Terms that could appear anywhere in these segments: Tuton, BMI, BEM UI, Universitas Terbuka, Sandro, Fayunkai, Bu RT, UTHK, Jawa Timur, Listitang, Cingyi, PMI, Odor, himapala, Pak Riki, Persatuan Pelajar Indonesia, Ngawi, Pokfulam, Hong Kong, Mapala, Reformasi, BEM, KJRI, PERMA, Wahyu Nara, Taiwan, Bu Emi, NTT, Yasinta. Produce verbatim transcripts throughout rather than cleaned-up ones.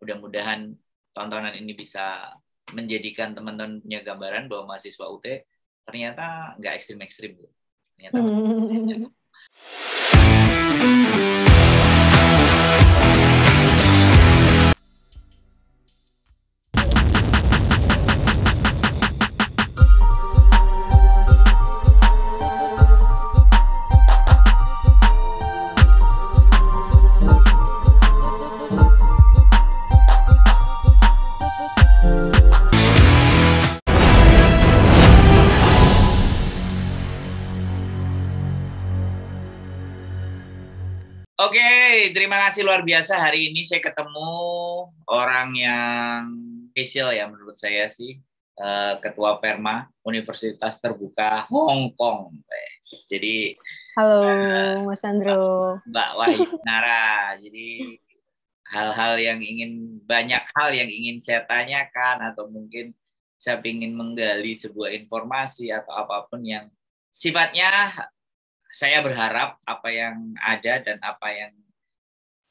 Mudah-mudahan tontonan ini bisa menjadikan teman-teman punya gambaran bahwa mahasiswa U T ternyata nggak ekstrim-ekstrim. Ternyata hmm. Oke, okay, terima kasih luar biasa. Hari ini saya ketemu orang yang spesial ya menurut saya sih. Ketua PERMA, Universitas Terbuka Hong Kong. Jadi, halo uh, Mas Sandro. Mbak Wahyu Nara. Jadi, hal-hal yang ingin, banyak hal yang ingin saya tanyakan atau mungkin saya ingin menggali sebuah informasi atau apapun yang sifatnya saya berharap apa yang ada dan apa yang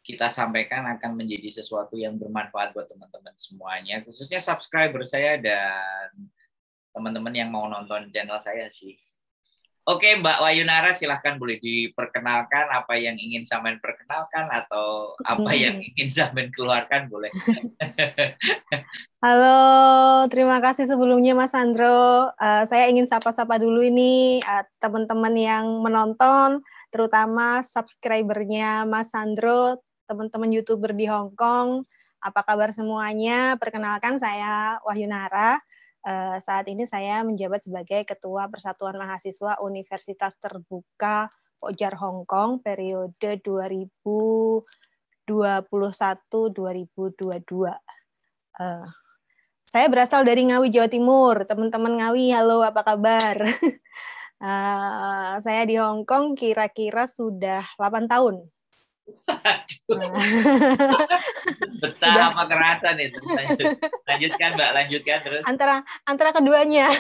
kita sampaikan akan menjadi sesuatu yang bermanfaat buat teman-teman semuanya, khususnya subscriber saya dan teman-teman yang mau nonton channel saya sih. Oke, Mbak Wahyu Nara, silahkan boleh diperkenalkan apa yang ingin sampean perkenalkan atau apa yang ingin sampean keluarkan boleh. Halo, terima kasih sebelumnya Mas Sandro. Uh, saya ingin sapa-sapa dulu ini uh, teman-teman yang menonton, terutama subscribernya Mas Sandro, teman-teman YouTuber di Hong Kong. Apa kabar semuanya? Perkenalkan saya Wahyu Nara. Uh, saat ini saya menjabat sebagai Ketua Persatuan Mahasiswa Universitas Terbuka Pelajar Hong Kong periode dua ribu dua puluh satu dua ribu dua puluh dua. Uh, saya berasal dari Ngawi, Jawa Timur. Teman-teman Ngawi, halo, apa kabar? Uh, saya di Hong Kong kira-kira sudah delapan tahun. Betapa kerasa nih. Lanjutkan Mbak, lanjutkan terus. Antara antara keduanya,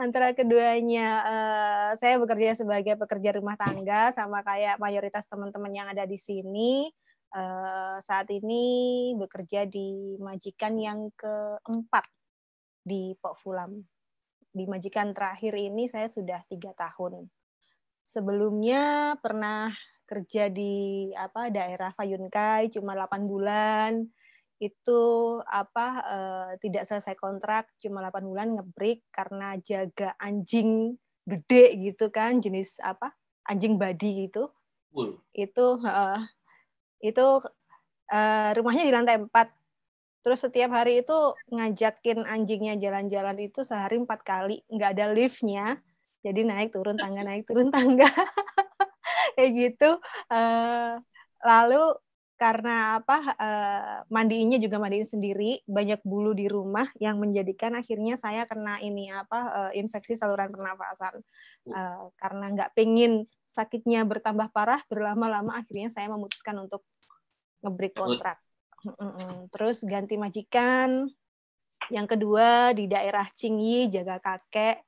antara keduanya, uh, saya bekerja sebagai pekerja rumah tangga sama kayak mayoritas teman-teman yang ada di sini. Uh, saat ini bekerja di majikan yang keempat di Pokfulam. Di majikan terakhir ini saya sudah tiga tahun. Sebelumnya pernah kerja di apa daerah Fayunkai cuma delapan bulan, itu apa eh, tidak selesai kontrak, cuma delapan bulan ngebreak karena jaga anjing gede gitu kan, jenis apa anjing badi gitu. Wow. Itu eh, itu eh, rumahnya di lantai empat, terus setiap hari itu ngajakin anjingnya jalan-jalan itu sehari empat kali, nggak ada liftnya, jadi naik turun tangga naik turun tangga. Kayak gitu. Uh, lalu karena apa uh, mandiinnya juga mandiin sendiri, banyak bulu di rumah yang menjadikan akhirnya saya kena ini apa uh, infeksi saluran pernafasan. Uh, karena nggak pengen sakitnya bertambah parah berlama-lama, akhirnya saya memutuskan untuk nge-break kontrak. Terus ganti majikan. Yang kedua di daerah Cingyi jaga kakek.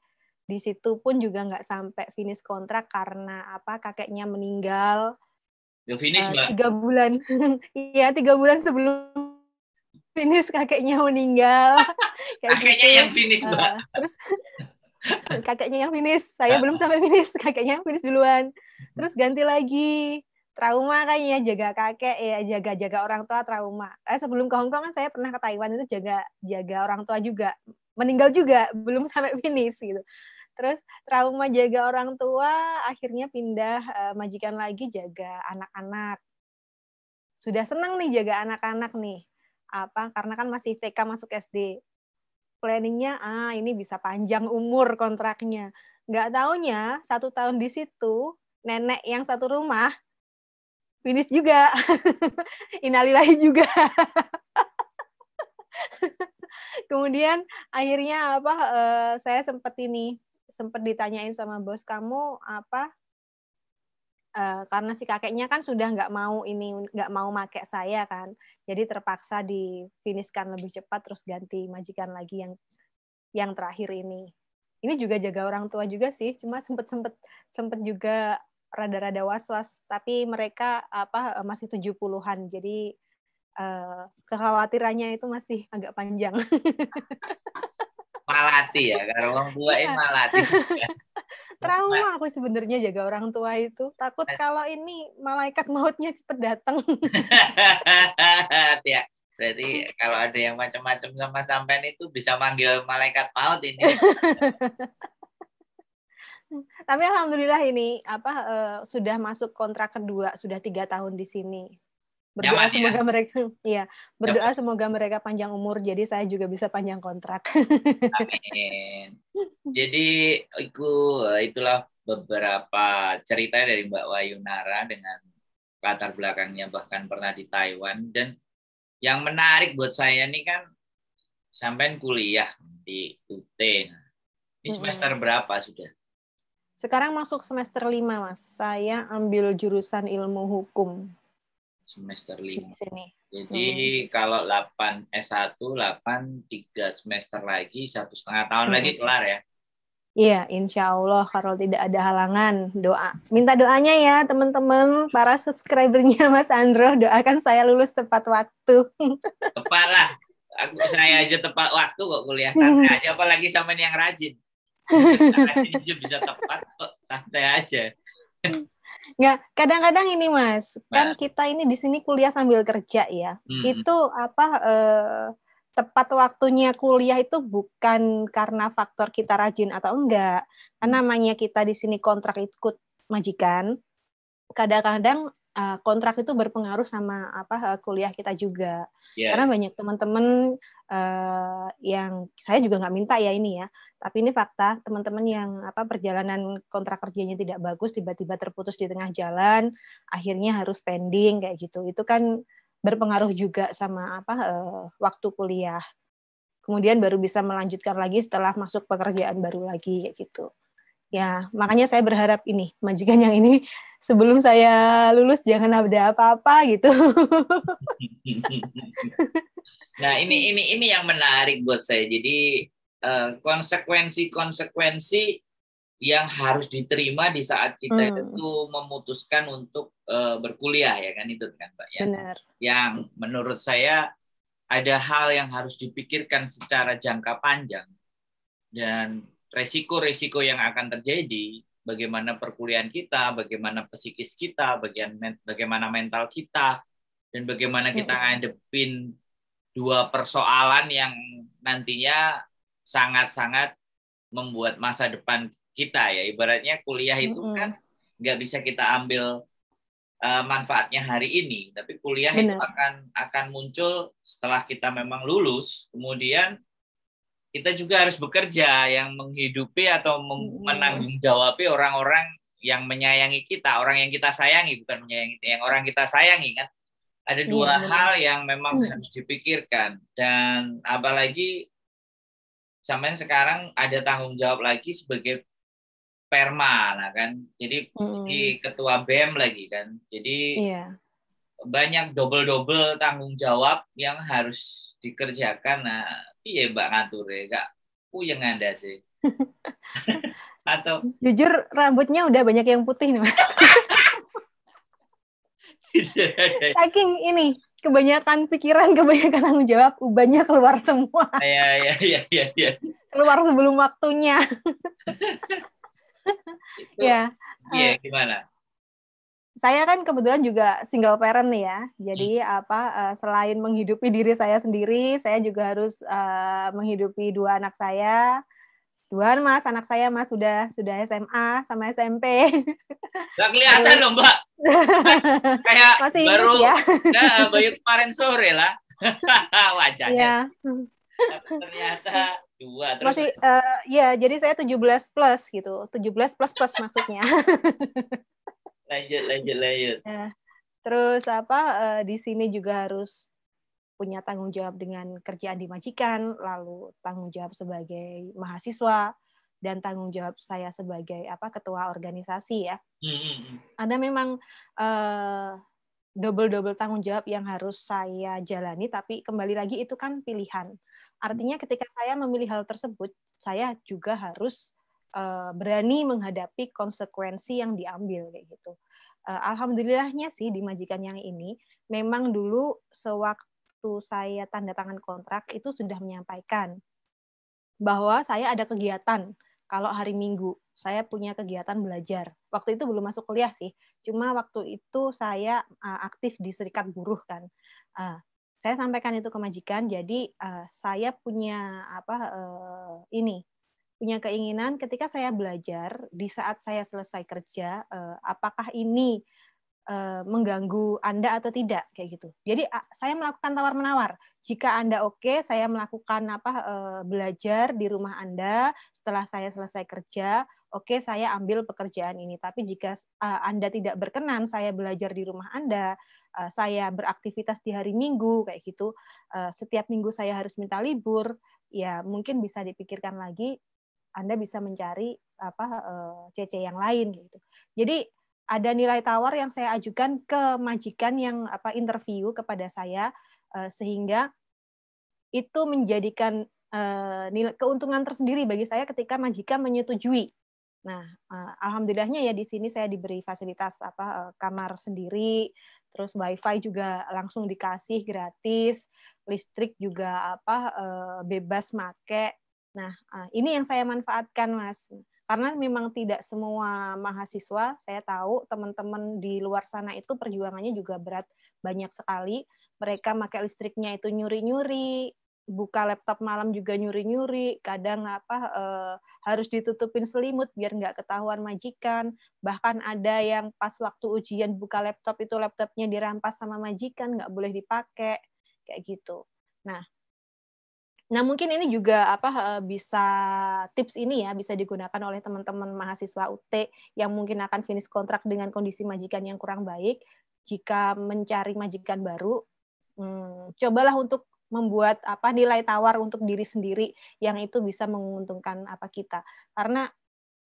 Di situ pun juga nggak sampai finish kontrak karena apa kakeknya meninggal. Ya finish, Mbak. Tiga bulan, iya tiga bulan sebelum finish kakeknya meninggal. Kakeknya gitu. Yang finish, Mbak. Terus kakeknya yang finish, saya belum sampai finish, kakeknya yang finish duluan. Terus ganti lagi, trauma kan ya, jaga kakek ya, jaga jaga orang tua trauma. Eh sebelum ke Hong Kong kan saya pernah ke Taiwan, itu jaga jaga orang tua juga, meninggal juga, belum sampai finish gitu. Terus trauma jaga orang tua, akhirnya pindah uh, majikan lagi jaga anak-anak. Sudah senang nih jaga anak-anak nih. Apa? Karena kan masih T K masuk S D. Planningnya, ah ini bisa panjang umur kontraknya. Nggak taunya, satu tahun di situ, nenek yang satu rumah, finish juga. Innalillahi juga. Kemudian akhirnya apa? Uh, saya sempat ini. Sempat ditanyain sama bos, kamu apa uh, karena si kakeknya kan sudah nggak mau ini nggak mau make saya kan, jadi terpaksa difinishkan lebih cepat, terus ganti majikan lagi yang yang terakhir ini ini juga jaga orang tua juga sih, cuma sempet sempet sempet juga rada-rada was-was, tapi mereka apa masih tujuh puluhan, jadi uh, kekhawatirannya itu masih agak panjang. Malati ya, karena orang tua ya. Ini malati. Trauma aku sebenarnya jaga orang tua itu. Takut kalau ini malaikat mautnya cepet datang. Ya, berarti kalau ada yang macam-macam sama sampean itu bisa manggil malaikat maut ini. Tapi alhamdulillah ini apa uh, sudah masuk kontrak kedua, sudah tiga tahun di sini. Berdoa Nyaman, semoga ya? mereka, iya, berdoa Nyaman. semoga mereka panjang umur. Jadi saya juga bisa panjang kontrak. Amin. Jadi itu itulah beberapa cerita dari Mbak Wahyu Nara dengan latar belakangnya bahkan pernah di Taiwan. Dan yang menarik buat saya nih kan sampean kuliah di U T. Ini semester hmm. berapa sudah? Sekarang masuk semester lima, Mas. Saya ambil jurusan ilmu hukum. Semester lima. Jadi hmm. kalau delapan S satu, delapan, tiga semester lagi, satu setengah tahun hmm. lagi kelar ya? Iya, insya Allah kalau tidak ada halangan, doa. Minta doanya ya teman-teman, para subscribernya Mas Sandro, doakan saya lulus tepat waktu. Tepat lah. Aku, saya aja tepat waktu kok kuliah. Santai aja, apalagi sama yang rajin. Rajin juga bisa tepat kok, santai aja. Nggak, kadang-kadang ini Mas, nah. kan kita ini di sini kuliah sambil kerja ya. Hmm. Itu apa eh, tepat waktunya kuliah itu bukan karena faktor kita rajin atau enggak. Karena namanya kita di sini kontrak ikut majikan. Kadang-kadang eh, kontrak itu berpengaruh sama apa kuliah kita juga. Yeah. Karena banyak teman-teman eh, yang saya juga nggak minta ya ini ya. Tapi ini fakta, teman-teman yang apa perjalanan kontrak kerjanya tidak bagus, tiba-tiba terputus di tengah jalan, akhirnya harus pending kayak gitu. Itu kan berpengaruh juga sama apa eh, waktu kuliah. Kemudian baru bisa melanjutkan lagi setelah masuk pekerjaan baru lagi kayak gitu. Ya, makanya saya berharap ini majikan yang ini sebelum saya lulus jangan ada apa-apa gitu. Nah, ini ini ini yang menarik buat saya. Jadi konsekuensi-konsekuensi yang harus diterima di saat kita hmm. itu memutuskan untuk uh, berkuliah ya kan itu kan Mbak ya. Benar. Yang menurut saya ada hal yang harus dipikirkan secara jangka panjang dan resiko-resiko yang akan terjadi, bagaimana perkuliahan kita, bagaimana psikis kita, bagaimana mental kita, dan bagaimana kita hmm. ngadepin dua persoalan yang nantinya sangat-sangat membuat masa depan kita ya. Ibaratnya kuliah itu mm-hmm. kan nggak bisa kita ambil uh, manfaatnya hari ini, tapi kuliah Benar. itu akan akan muncul setelah kita memang lulus. Kemudian kita juga harus bekerja yang menghidupi atau mm-hmm. menanggung jawabi orang-orang yang menyayangi kita, orang yang kita sayangi bukan menyayangi, yang orang kita sayangi kan. Ada dua mm-hmm. hal yang memang mm-hmm. harus dipikirkan dan apalagi sampean sekarang ada tanggung jawab lagi sebagai PERMA, nah kan, jadi mm. di ketua B E M lagi kan, jadi yeah. banyak double-double tanggung jawab yang harus dikerjakan. Nah, iya Mbak ngatur ya, gak puyeng Anda sih. Atau jujur rambutnya udah banyak yang putih nih Mas. Saking ini. Kebanyakan pikiran, kebanyakan tanggung jawab, ubannya keluar semua. Iya, iya, iya, iya. Ya. Keluar sebelum waktunya. Itu, ya. Iya, gimana? Saya kan kebetulan juga single parent ya. Jadi hmm. apa selain menghidupi diri saya sendiri, saya juga harus uh, menghidupi dua anak saya. Tuhan Mas, anak saya Mas sudah sudah S M A sama S M P. Gak kelihatan loh Mbak. Kayak masih baru ya. Nah, baru kemarin sore lah. Wajahnya. Ya. Ternyata dua terus. Masih uh, ya, jadi saya tujuh belas plus gitu. tujuh belas plus plus maksudnya. Lanjut lanjut lanjut. Ya. Terus apa uh, di sini juga harus punya tanggung jawab dengan kerjaan di majikan, lalu tanggung jawab sebagai mahasiswa dan tanggung jawab saya sebagai apa ketua organisasi ya. Mm-hmm. Ada memang uh, double-double tanggung jawab yang harus saya jalani, tapi kembali lagi itu kan pilihan. Artinya ketika saya memilih hal tersebut, saya juga harus uh, berani menghadapi konsekuensi yang diambil kayak gitu. Uh, Alhamdulillahnya sih di majikan yang ini memang dulu sewaktu waktu saya tanda tangan kontrak itu sudah menyampaikan bahwa saya ada kegiatan. Kalau hari Minggu, saya punya kegiatan belajar. Waktu itu belum masuk kuliah sih, cuma waktu itu saya aktif di Serikat Buruh kan. Saya sampaikan itu ke majikan, jadi saya punya apa ini, punya keinginan ketika saya belajar di saat saya selesai kerja, apakah ini mengganggu Anda atau tidak kayak gitu. Jadi saya melakukan tawar menawar. Jika Anda oke, saya melakukan apa belajar di rumah Anda setelah saya selesai kerja, oke saya ambil pekerjaan ini. Tapi jika Anda tidak berkenan, saya belajar di rumah Anda, saya beraktivitas di hari Minggu kayak gitu. Setiap minggu saya harus minta libur, ya mungkin bisa dipikirkan lagi. Anda bisa mencari apa C C yang lain gitu. Jadi ada nilai tawar yang saya ajukan ke majikan yang apa interview kepada saya, sehingga itu menjadikan nilai keuntungan tersendiri bagi saya ketika majikan menyetujui. Nah, alhamdulillahnya ya di sini saya diberi fasilitas apa kamar sendiri, terus wifi juga langsung dikasih gratis, listrik juga apa bebas make. Nah, ini yang saya manfaatkan, Mas. Karena memang tidak semua mahasiswa, saya tahu teman-teman di luar sana itu perjuangannya juga berat, banyak sekali. Mereka pakai listriknya itu nyuri-nyuri, buka laptop malam juga nyuri-nyuri, kadang apa eh, harus ditutupin selimut biar nggak ketahuan majikan. Bahkan ada yang pas waktu ujian buka laptop itu laptopnya dirampas sama majikan, nggak boleh dipakai, kayak gitu. Nah, Nah mungkin ini juga apa bisa tips ini ya bisa digunakan oleh teman-teman mahasiswa U T yang mungkin akan finish kontrak dengan kondisi majikan yang kurang baik. Jika mencari majikan baru, hmm, cobalah untuk membuat apa nilai tawar untuk diri sendiri yang itu bisa menguntungkan apa kita. Karena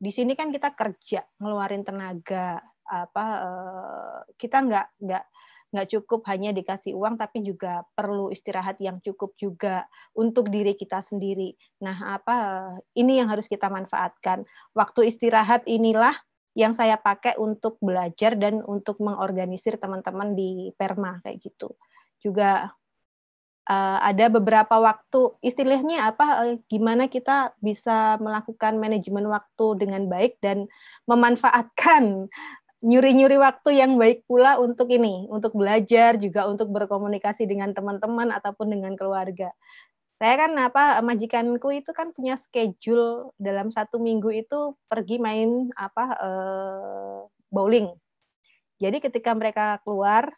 di sini kan kita kerja, ngeluarin tenaga, apa kita nggak nggak nggak cukup hanya dikasih uang, tapi juga perlu istirahat yang cukup juga untuk diri kita sendiri. Nah, apa ini yang harus kita manfaatkan. Waktu istirahat inilah yang saya pakai untuk belajar dan untuk mengorganisir teman-teman di PERMA, kayak gitu. Juga ada beberapa waktu, istilahnya apa, gimana kita bisa melakukan manajemen waktu dengan baik dan memanfaatkan nyuri-nyuri waktu yang baik pula untuk ini, untuk belajar, juga untuk berkomunikasi dengan teman-teman ataupun dengan keluarga. Saya kan apa majikanku itu kan punya schedule dalam satu minggu itu pergi main apa eh, bowling. Jadi ketika mereka keluar,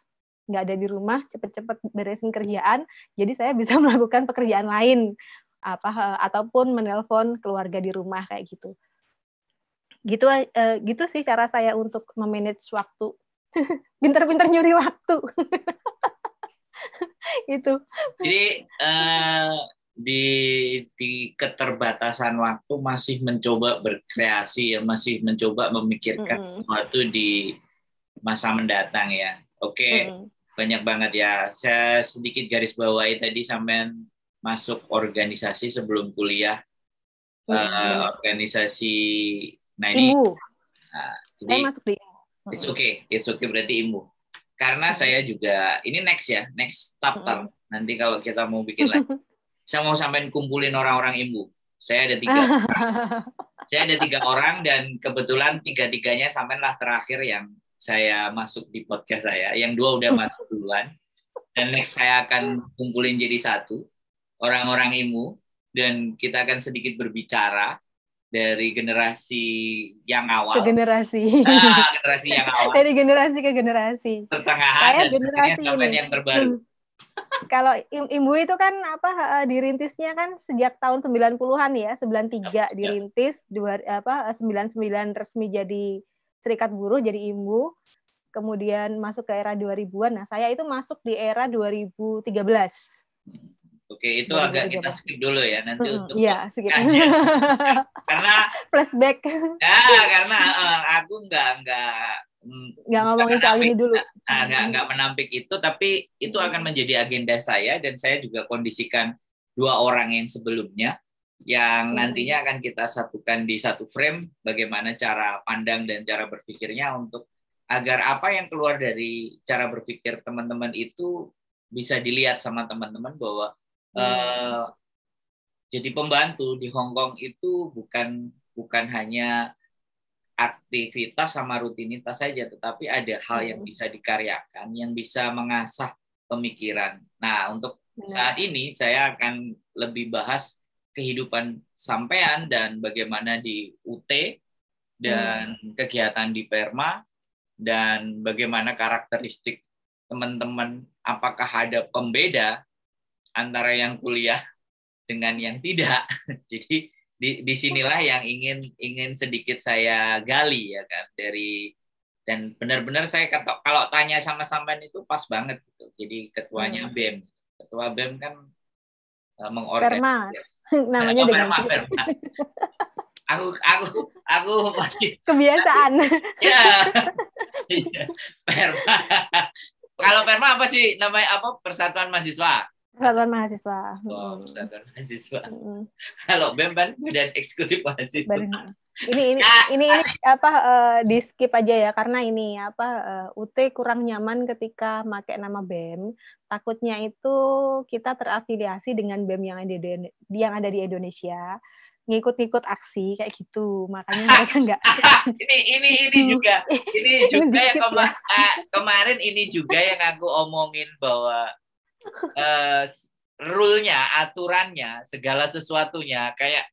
nggak ada di rumah, cepet-cepet beresin kerjaan, jadi saya bisa melakukan pekerjaan lain apa eh, ataupun menelpon keluarga di rumah kayak gitu. Gitu, eh, gitu sih cara saya untuk memanage waktu. Pintar-pintar nyuri waktu. Itu. Jadi eh, di, di keterbatasan waktu masih mencoba berkreasi, ya, masih mencoba memikirkan mm-hmm. sesuatu di masa mendatang ya. Oke, mm-hmm. banyak banget ya. Saya sedikit garis bawahi tadi sampean masuk organisasi sebelum kuliah, mm-hmm. eh, organisasi. Nah, ini, Ibu, nah, jadi, saya masuk di it's okay, it's okay berarti Ibu. Karena mm-hmm. saya juga, ini next ya, next chapter. Mm-hmm. Nanti kalau kita mau bikin lagi, saya mau sampein kumpulin orang-orang Ibu. Saya ada tiga, saya ada tiga orang dan kebetulan tiga-tiganya sampein lah terakhir yang saya masuk di podcast saya. Yang dua udah masuk duluan dan next saya akan kumpulin jadi satu orang-orang Ibu dan kita akan sedikit berbicara. Dari generasi yang awal ke generasi, nah, generasi yang awal dari generasi ke generasi pertengahan saya dan generasi ini. Yang terbaru. Kalau Ibu itu kan apa dirintisnya kan sejak tahun sembilan puluhan ya, sembilan puluh tiga dirintis, dua apa sembilan puluh sembilan resmi jadi Serikat Buruh jadi Ibu, kemudian masuk ke era dua ribuan. Nah, saya itu masuk di era dua ribu tiga belas. Oke, itu Bagi agak kita skip dulu ya nanti hmm, untuk ya, karena flashback. Ya, karena uh, aku nggak nggak nggak ngomongin soal ini dulu. Nggak nggak menampik itu, tapi itu akan menjadi agenda saya dan saya juga kondisikan dua orang yang sebelumnya yang nantinya akan kita satukan di satu frame. Bagaimana cara pandang dan cara berpikirnya untuk agar apa yang keluar dari cara berpikir teman-teman itu bisa dilihat sama teman-teman bahwa hmm. uh, jadi pembantu di Hong Kong itu bukan bukan hanya aktivitas sama rutinitas saja, tetapi ada hal yang bisa dikaryakan, yang bisa mengasah pemikiran. Nah, untuk saat ini saya akan lebih bahas kehidupan sampean dan bagaimana di U T dan hmm. kegiatan di PERMA dan bagaimana karakteristik teman-teman, apakah ada pembeda antara yang kuliah dengan yang tidak. Jadi di disinilah yang ingin ingin sedikit saya gali ya kan dari dan benar-benar saya kata, kalau tanya sama sampean itu pas banget gitu. Jadi ketuanya hmm. B E M, ketua B E M kan uh, mengorganisir namanya oh, dengan PERMA. aku aku aku masih kebiasaan ya PERMA. Kalau PERMA apa sih namanya, apa Persatuan Mahasiswa Persatuan Mahasiswa. Oh, Persatuan Mahasiswa. Mm. Halo, B E M Badan Eksekutif Mahasiswa. Badan. Ini ini ya, ini, ini apa uh, di skip aja ya, karena ini apa uh, U T kurang nyaman ketika pakai nama B E M. Takutnya itu kita terafiliasi dengan B E M yang ada di yang ada di Indonesia, ngikut-ngikut aksi kayak gitu. Makanya mereka enggak. ini ini ini juga. Ini juga yang kema uh, kemarin ini juga yang aku omongin bahwa Uh, rule-nya, aturannya, segala sesuatunya kayak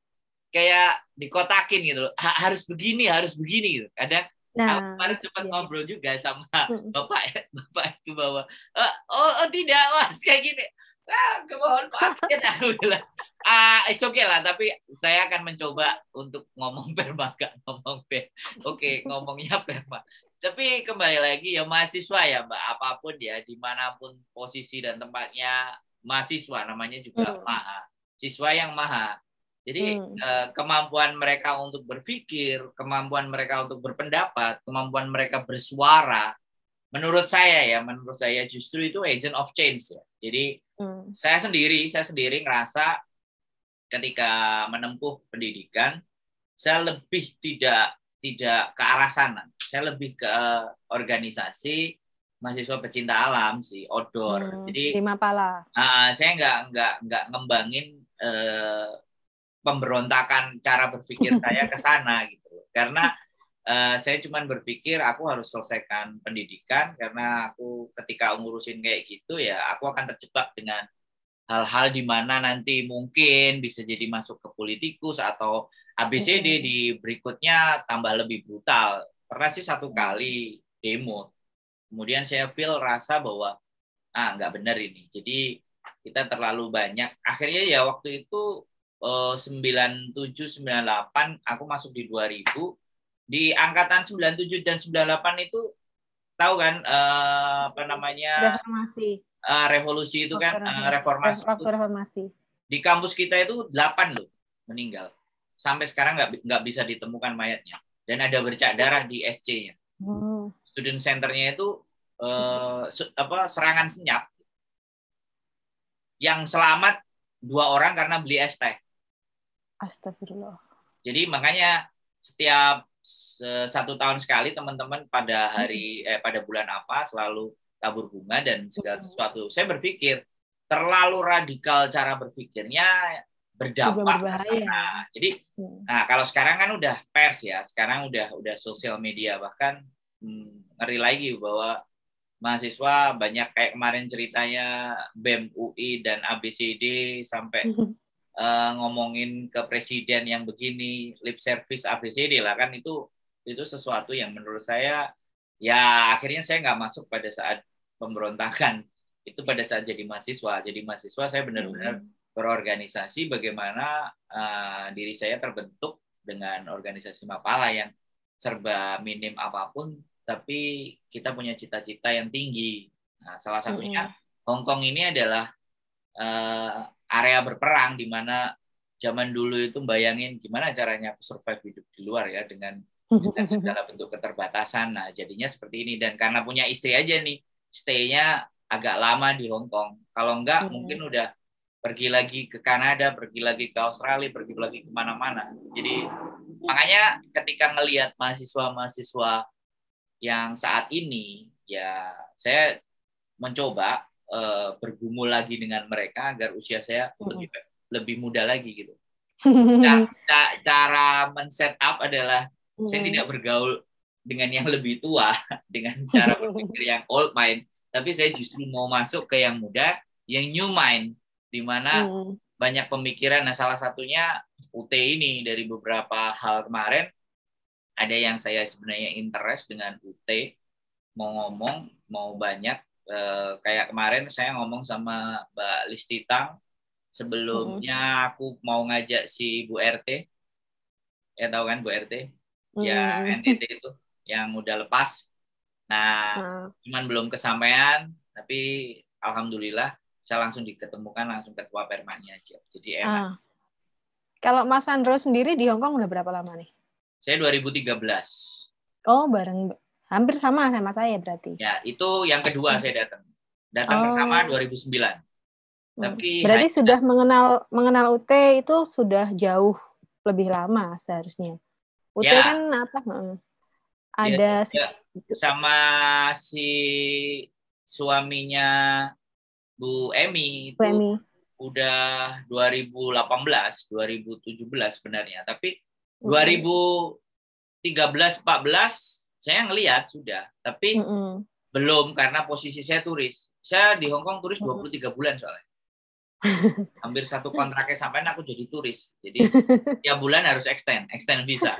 kayak dikotakin gitu loh. Ha, harus begini, harus begini gitu. Kadang nah, kemarin sempat iya. ngobrol juga sama Bapak Bapak itu bahwa oh, oh, oh tidak, Mas, kayak gini. Ah, kemohon maaf ya udah. Ah, it's okay lah, tapi saya akan mencoba untuk ngomong PERMA, gak ngomong B E M. Oke, okay, ngomongnya PERMA. Tapi kembali lagi ya mahasiswa ya Mbak, apapun ya, dimanapun posisi dan tempatnya mahasiswa, namanya juga mm. maha, siswa yang maha. Jadi mm. eh, kemampuan mereka untuk berpikir, kemampuan mereka untuk berpendapat, kemampuan mereka bersuara, menurut saya ya, menurut saya justru itu agent of change ya. Jadi mm. saya sendiri, saya sendiri ngerasa ketika menempuh pendidikan, saya lebih tidak tidak ke arah sana. Saya lebih ke uh, organisasi mahasiswa pecinta alam sih, Odor. Hmm, Jadi himapala. Uh, saya nggak nggak nggak ngembangin uh, pemberontakan cara berpikir saya ke sana gitu. Karena uh, saya cuman berpikir aku harus selesaikan pendidikan, karena aku ketika ngurusin kayak gitu ya aku akan terjebak dengan hal-hal di mana nanti mungkin bisa jadi masuk ke politikus atau A B C D mm-hmm. di berikutnya tambah lebih brutal. Pernah sih satu kali demo, kemudian saya feel rasa bahwa ah nggak benar ini. Jadi kita terlalu banyak. Akhirnya ya waktu itu eh, sembilan tujuh sembilan delapan aku masuk di dua ribu. Di angkatan sembilan tujuh dan sembilan delapan itu tahu kan eh, apa namanya? Reformasi. Uh, revolusi itu kan uh, reformasi, reformasi. Itu, di kampus kita itu delapan loh meninggal, sampai sekarang nggak nggak bisa ditemukan mayatnya, dan ada bercak darah di S C-nya. Hmm. Student centernya itu uh, apa serangan senyap, yang selamat dua orang karena beli es teh. Astagfirullah. Jadi makanya setiap satu tahun sekali teman-teman pada hari hmm. eh, pada bulan apa selalu tabur bunga dan segala sesuatu. Saya berpikir terlalu radikal cara berpikirnya, berdampak. Nah, jadi, hmm. nah kalau sekarang kan udah pers ya, sekarang udah udah sosial media, bahkan hmm, ngeri lagi bahwa mahasiswa banyak kayak kemarin ceritanya B E M U I dan A B C D sampai uh, ngomongin ke presiden yang begini, lip service A B C D lah kan, itu itu sesuatu yang menurut saya ya akhirnya saya nggak masuk pada saat pemberontakan itu, pada saat jadi mahasiswa. Jadi mahasiswa saya benar-benar hmm. berorganisasi bagaimana uh, diri saya terbentuk dengan organisasi Mapala yang serba minim apapun, tapi kita punya cita-cita yang tinggi. Nah, salah satunya hmm. Hong Kong ini adalah uh, area berperang, di mana zaman dulu itu bayangin gimana caranya aku survive hidup di luar ya dengan segala bentuk keterbatasan. Nah, jadinya seperti ini, dan karena punya istri aja nih, stay-nya agak lama di Hong Kong. Kalau enggak, hmm. mungkin udah pergi lagi ke Kanada, pergi lagi ke Australia, pergi lagi kemana-mana. Jadi, makanya ketika ngelihat mahasiswa-mahasiswa yang saat ini, ya saya mencoba uh, bergumul lagi dengan mereka agar usia saya lebih lebih muda lagi gitu. Nah, ca cara men-setup adalah hmm. saya tidak bergaul dengan yang lebih tua dengan cara berpikir yang old mind, tapi saya justru mau masuk ke yang muda, yang new mind, di mana hmm. banyak pemikiran. Nah, salah satunya U T ini dari beberapa hal kemarin ada yang saya sebenarnya interest dengan U T, mau ngomong, mau banyak. E, kayak kemarin saya ngomong sama Mbak Listitang, sebelumnya aku mau ngajak si Bu R T, ya tahu kan Bu R T, ya N T T itu yang udah lepas. Nah, hmm. cuman belum kesampaian, tapi alhamdulillah saya langsung diketemukan langsung ketua permanya aja. Jadi enak. Hmm. Kalau Mas Sandro sendiri di Hong Kong udah berapa lama nih? Saya dua ribu tiga belas. Oh, bareng hampir sama sama saya berarti. Ya, itu yang kedua hmm. saya datang. Datang oh. pertama dua ribu sembilan. Hmm. Tapi berarti hanya... sudah mengenal mengenal U T itu sudah jauh lebih lama seharusnya. U T ya. Kan apa? Ada ya, ya. Sama si suaminya Bu Emi itu Bu Emi. Udah dua ribu delapan belas, dua ribu tujuh belas sebenarnya, tapi mm-hmm. dua ribu tiga belas, empat belas saya ngelihat sudah, tapi mm-hmm. belum karena posisi saya turis. Saya di Hong Kong turis dua puluh tiga bulan soalnya. Hampir satu kontraknya sampean aku jadi turis. Jadi tiap bulan harus extend, extend visa.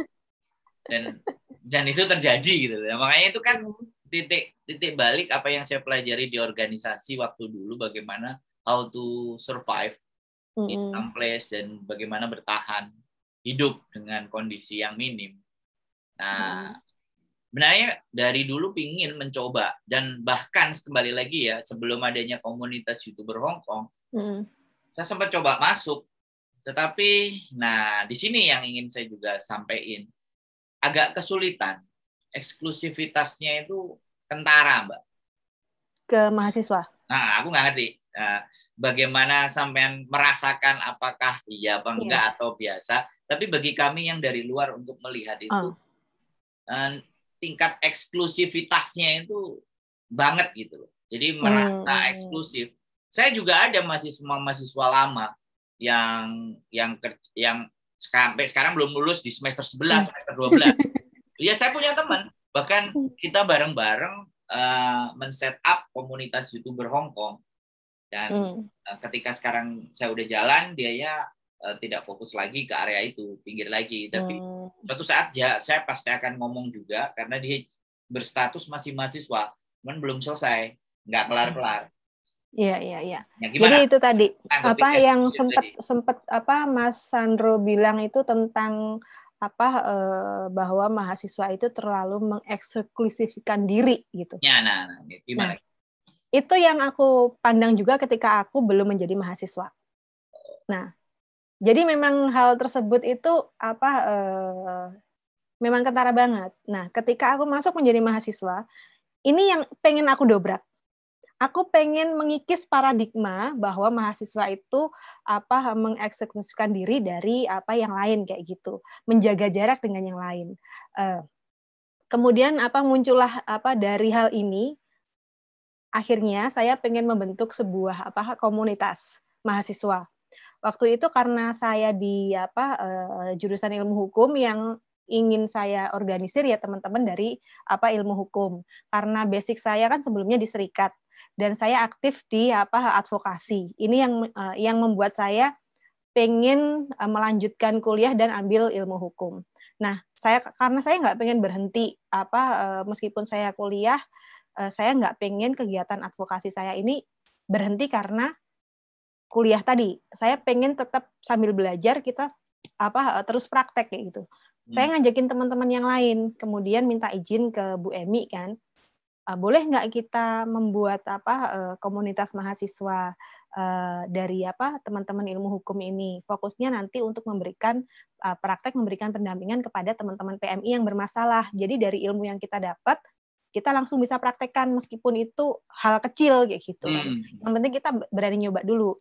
Dan dan itu terjadi gitu. Nah, makanya itu kan titik titik balik apa yang saya pelajari di organisasi waktu dulu, bagaimana how to survive mm-hmm. in some place dan bagaimana bertahan hidup dengan kondisi yang minim. Nah, sebenarnya mm. dari dulu pingin mencoba, dan bahkan kembali lagi ya, sebelum adanya komunitas YouTuber Hong Kong, mm. saya sempat coba masuk. Tetapi nah, di sini yang ingin saya juga sampaikan agak kesulitan, eksklusivitasnya itu kentara, Mbak. Ke mahasiswa? Nah, aku nggak ngerti. Nah, bagaimana sampean merasakan apakah iya apa enggak yeah. atau biasa. Tapi bagi kami yang dari luar untuk melihat itu, oh. tingkat eksklusivitasnya itu banget gitu loh. Jadi merasa hmm. eksklusif. Saya juga ada mahasiswa-mahasiswa lama yang yang yang sampai sekarang belum lulus di semester sebelas, semester dua belas. Ya, saya punya teman, bahkan kita bareng-bareng uh, men-set up komunitas YouTuber Hong Kong. Dan mm. uh, ketika sekarang saya udah jalan, dia ya uh, tidak fokus lagi ke area itu, pinggir lagi. Tapi mm. suatu saat ya, saya pasti akan ngomong juga, karena dia berstatus masih mahasiswa, cuman belum selesai, nggak kelar-kelar. Iya, iya, iya. Nah, jadi itu tadi Anggup apa yang sempat sempat apa Mas Sandro bilang itu tentang apa eh, bahwa mahasiswa itu terlalu mengeksklusifkan diri gitu. Ya, nah, nah, gimana? Nah, itu yang aku pandang juga ketika aku belum menjadi mahasiswa. Nah, jadi memang hal tersebut itu apa eh, memang ketara banget. Nah, ketika aku masuk menjadi mahasiswa, ini yang pengen aku dobrak. Aku pengen mengikis paradigma bahwa mahasiswa itu apa mengeksklusifkan diri dari apa yang lain kayak gitu, menjaga jarak dengan yang lain. Uh, kemudian apa muncullah apa dari hal ini, akhirnya saya pengen membentuk sebuah apa komunitas mahasiswa. Waktu itu karena saya di apa uh, jurusan ilmu hukum yang ingin saya organisir ya teman-teman dari apa ilmu hukum, karena basic saya kan sebelumnya di serikat. Dan saya aktif di apa advokasi. Ini yang uh, yang membuat saya pengen uh, melanjutkan kuliah dan ambil ilmu hukum. Nah, saya karena saya nggak pengen berhenti apa uh, meskipun saya kuliah, uh, saya nggak pengen kegiatan advokasi saya ini berhenti karena kuliah tadi. Saya pengen tetap sambil belajar kita apa uh, terus praktek kayak gitu. Hmm. Saya ngajakin teman-teman yang lain, kemudian minta izin ke Bu Emi kan. Boleh nggak kita membuat apa komunitas mahasiswa dari apa teman-teman ilmu hukum ini, fokusnya nanti untuk memberikan praktek, memberikan pendampingan kepada teman-teman P M I yang bermasalah. Jadi dari ilmu yang kita dapat kita langsung bisa praktekkan meskipun itu hal kecil kayak gitu. hmm. Yang penting kita berani nyoba dulu.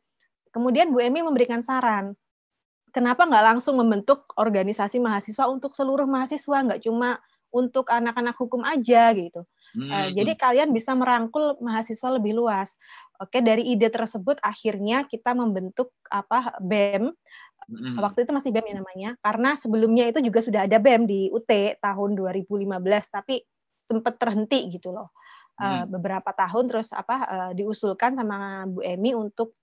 Kemudian Bu Emi memberikan saran, kenapa nggak langsung membentuk organisasi mahasiswa untuk seluruh mahasiswa, nggak cuma untuk anak-anak hukum aja gitu. Uh, hmm. Jadi kalian bisa merangkul mahasiswa lebih luas. Oke, dari ide tersebut akhirnya kita membentuk apa B E M. Hmm. Waktu itu masih B E M ya namanya. Karena sebelumnya itu juga sudah ada B E M di U T tahun dua ribu lima belas, tapi sempat terhenti gitu loh. Uh, hmm. Beberapa tahun terus apa uh, diusulkan sama Bu Emi untuk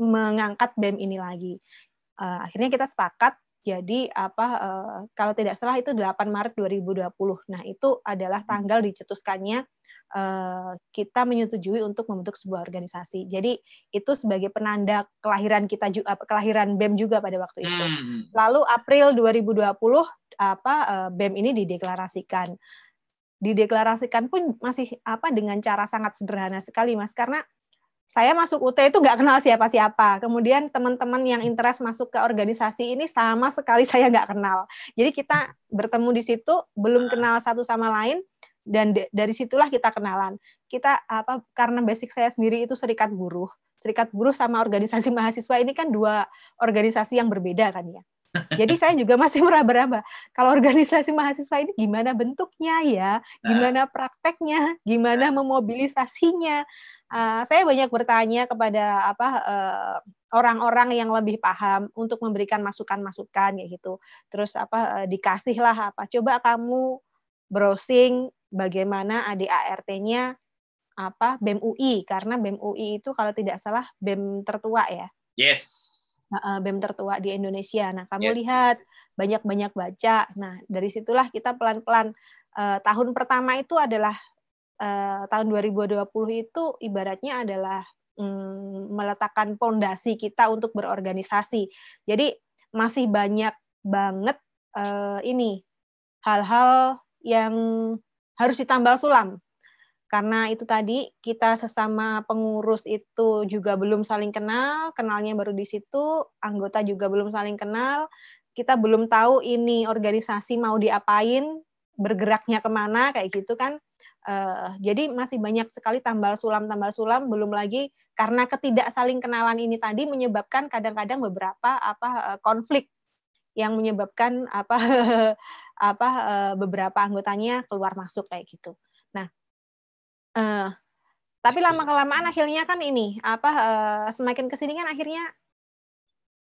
mengangkat B E M ini lagi. Uh, akhirnya kita sepakat. Jadi apa eh, kalau tidak salah itu delapan Maret dua ribu dua puluh. Nah, itu adalah tanggal dicetuskannya eh, kita menyetujui untuk membentuk sebuah organisasi. Jadi itu sebagai penanda kelahiran kita juga, kelahiran B E M juga pada waktu itu. Hmm. Lalu April dua ribu dua puluh apa eh, B E M ini dideklarasikan. Dideklarasikan pun masih apa dengan cara sangat sederhana sekali, Mas, karena saya masuk U T itu nggak kenal siapa-siapa. Kemudian teman-teman yang interest masuk ke organisasi ini sama sekali saya nggak kenal. Jadi kita bertemu di situ, belum kenal satu sama lain, dan dari situlah kita kenalan. Kita apa karena basic saya sendiri itu serikat buruh. Serikat buruh sama organisasi mahasiswa ini kan dua organisasi yang berbeda kan ya. Jadi saya juga masih meraba-raba. Kalau organisasi mahasiswa ini gimana bentuknya ya, gimana prakteknya, gimana memobilisasinya. Uh, saya banyak bertanya kepada apa uh, orang-orang yang lebih paham untuk memberikan masukan-masukan kayak gitu. Terus apa uh, dikasihlah apa coba kamu browsing bagaimana A D A R T-nya apa B E M U I, karena B E M U I itu kalau tidak salah B E M tertua ya. Yes. B E M tertua di Indonesia. Nah, kamu yeah. lihat, banyak-banyak baca. Nah, dari situlah kita pelan-pelan. Eh, tahun pertama itu adalah, eh, tahun dua ribu dua puluh itu ibaratnya adalah mm, meletakkan fondasi kita untuk berorganisasi. Jadi, masih banyak banget eh, ini, hal-hal yang harus ditambal sulam. Karena itu tadi kita sesama pengurus itu juga belum saling kenal, kenalnya baru di situ, anggota juga belum saling kenal, kita belum tahu ini organisasi mau diapain, bergeraknya kemana, kayak gitu kan. Uh, jadi masih banyak sekali tambal sulam-tambal sulam, belum lagi karena ketidak saling kenalan ini tadi menyebabkan kadang-kadang beberapa apa konflik yang menyebabkan apa apa beberapa anggotanya keluar masuk kayak gitu. Nah. Uh, tapi lama-kelamaan akhirnya kan ini apa uh, semakin kesini kan akhirnya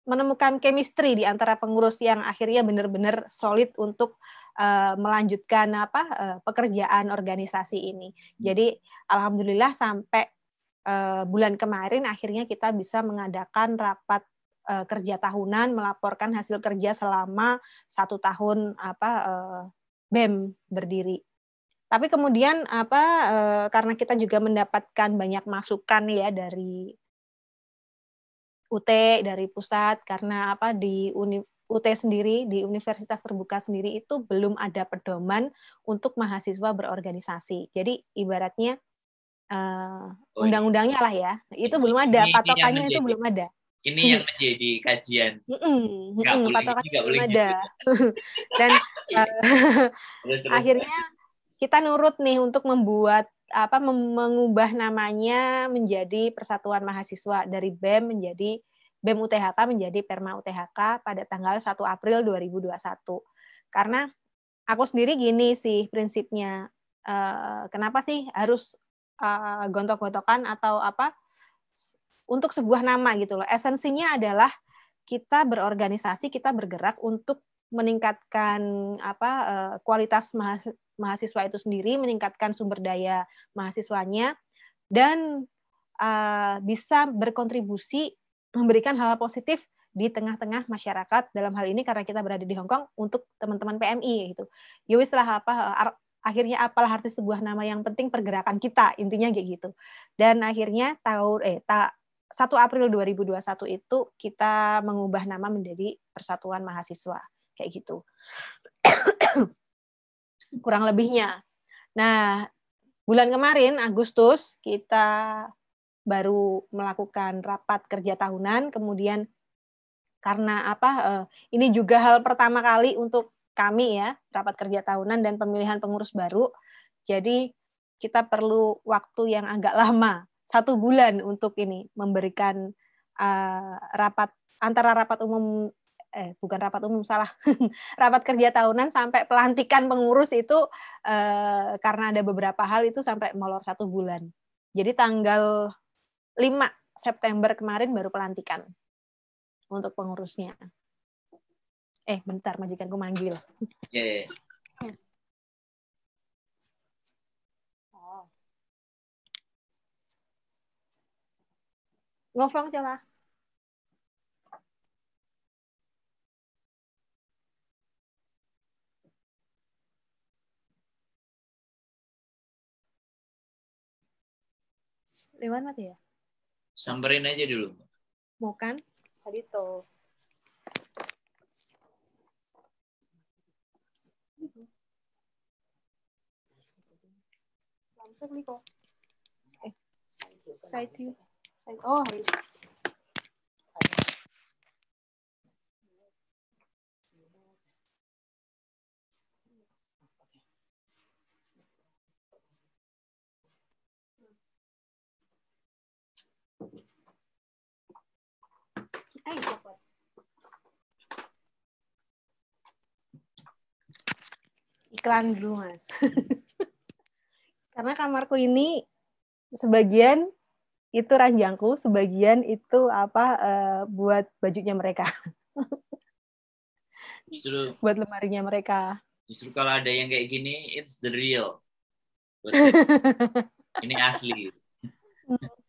menemukan chemistry di antara pengurus yang akhirnya benar-benar solid untuk uh, melanjutkan apa uh, pekerjaan organisasi ini. Jadi alhamdulillah sampai uh, bulan kemarin akhirnya kita bisa mengadakan rapat uh, kerja tahunan melaporkan hasil kerja selama satu tahun apa uh, B E M berdiri. Tapi kemudian apa e, karena kita juga mendapatkan banyak masukan ya dari U T, dari pusat, karena apa di uni, U T sendiri, di Universitas Terbuka sendiri itu belum ada pedoman untuk mahasiswa berorganisasi. Jadi ibaratnya e, undang-undangnya lah ya, itu belum ada, patokannya itu belum ada. Ini yang menjadi kajian. Mm-mm, gak mm, boleh, patokannya gak belum ada. Dan uh, akhirnya kita nurut nih untuk membuat apa mengubah namanya menjadi Persatuan Mahasiswa dari B E M menjadi B E M U T H K menjadi PERMA U T H K pada tanggal satu April dua ribu dua puluh satu. Karena aku sendiri gini sih prinsipnya, eh, kenapa sih harus eh, gontok-gontokan atau apa untuk sebuah nama gitu loh. Esensinya adalah kita berorganisasi, kita bergerak untuk meningkatkan apa eh, kualitas mahasiswa mahasiswa itu sendiri, meningkatkan sumber daya mahasiswanya, dan uh, bisa berkontribusi memberikan hal-hal positif di tengah-tengah masyarakat, dalam hal ini karena kita berada di Hong Kong, untuk teman-teman P M I. Gitu. Ya wis lah, apa, ar- akhirnya apalah arti sebuah nama yang penting pergerakan kita, intinya kayak gitu. Dan akhirnya tahun eh ta, satu April dua ribu dua puluh satu itu kita mengubah nama menjadi Persatuan Mahasiswa, kayak gitu. Kurang lebihnya. Nah, bulan kemarin Agustus kita baru melakukan rapat kerja tahunan. Kemudian karena apa? Ini juga hal pertama kali untuk kami ya, rapat kerja tahunan dan pemilihan pengurus baru. Jadi kita perlu waktu yang agak lama, satu bulan untuk ini memberikan uh, rapat antara rapat umum eh bukan rapat umum salah, rapat kerja tahunan sampai pelantikan pengurus itu eh, karena ada beberapa hal itu sampai molor satu bulan. Jadi tanggal lima September kemarin baru pelantikan untuk pengurusnya. Eh bentar, majikanku manggil. Yeah. Ngomong coba. Lewat mati ya? Samperin aja dulu. Mau kan? Tadi tuh. Langsung nih kok. Eh, saya tuh. Oh, hari ini. Hai, Bapak. Iklan dulu, Mas. Karena kamarku ini sebagian itu ranjangku, sebagian itu apa uh, buat bajunya mereka, justru, buat lemarinya mereka. Justru kalau ada yang kayak gini, it's the real. Ini asli.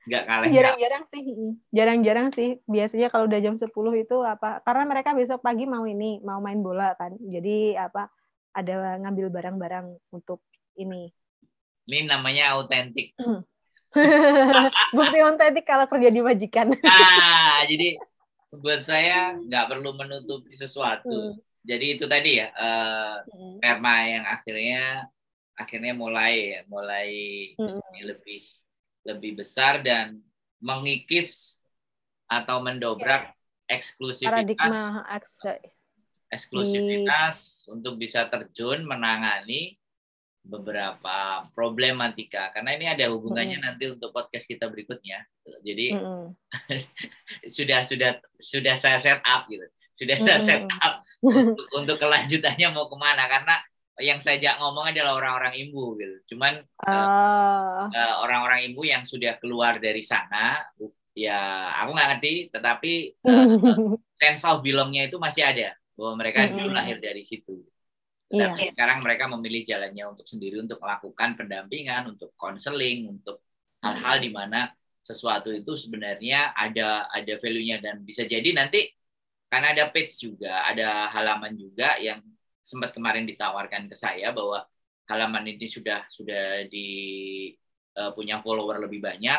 Nggak kalah. Jarang-jarang sih, jarang-jarang sih. Biasanya kalau udah jam sepuluh itu apa? Karena mereka besok pagi mau ini, mau main bola kan. Jadi apa? Ada ngambil barang-barang untuk ini. Ini namanya autentik. Bukti autentik kalau kerja di majikan. Ah, jadi buat saya nggak perlu menutupi sesuatu. Hmm. Jadi itu tadi ya, eh, hmm. PERMA yang akhirnya akhirnya mulai ya, mulai hmm. lebih lebih besar dan mengikis atau mendobrak ya. eksklusivitas paradigma eksklusivitas di... untuk bisa terjun menangani beberapa problematika, karena ini ada hubungannya mm. nanti untuk podcast kita berikutnya. Jadi mm. sudah sudah sudah saya set up gitu, sudah mm. saya set up untuk, untuk kelanjutannya mau kemana, karena yang saya ngomong adalah orang-orang imbu gitu. Cuman uh. uh, orang-orang imbu yang sudah keluar dari sana, ya aku nggak ngerti, tetapi uh, sense of belongnya itu masih ada, bahwa mereka dulu mm. lahir dari situ. Tapi iya. sekarang mereka memilih jalannya untuk sendiri, untuk melakukan pendampingan, untuk konseling, untuk hal-hal di mana sesuatu itu sebenarnya ada ada value-nya, dan bisa jadi nanti karena ada page juga, ada halaman juga yang sempat kemarin ditawarkan ke saya bahwa halaman ini sudah sudah di uh, punya follower lebih banyak,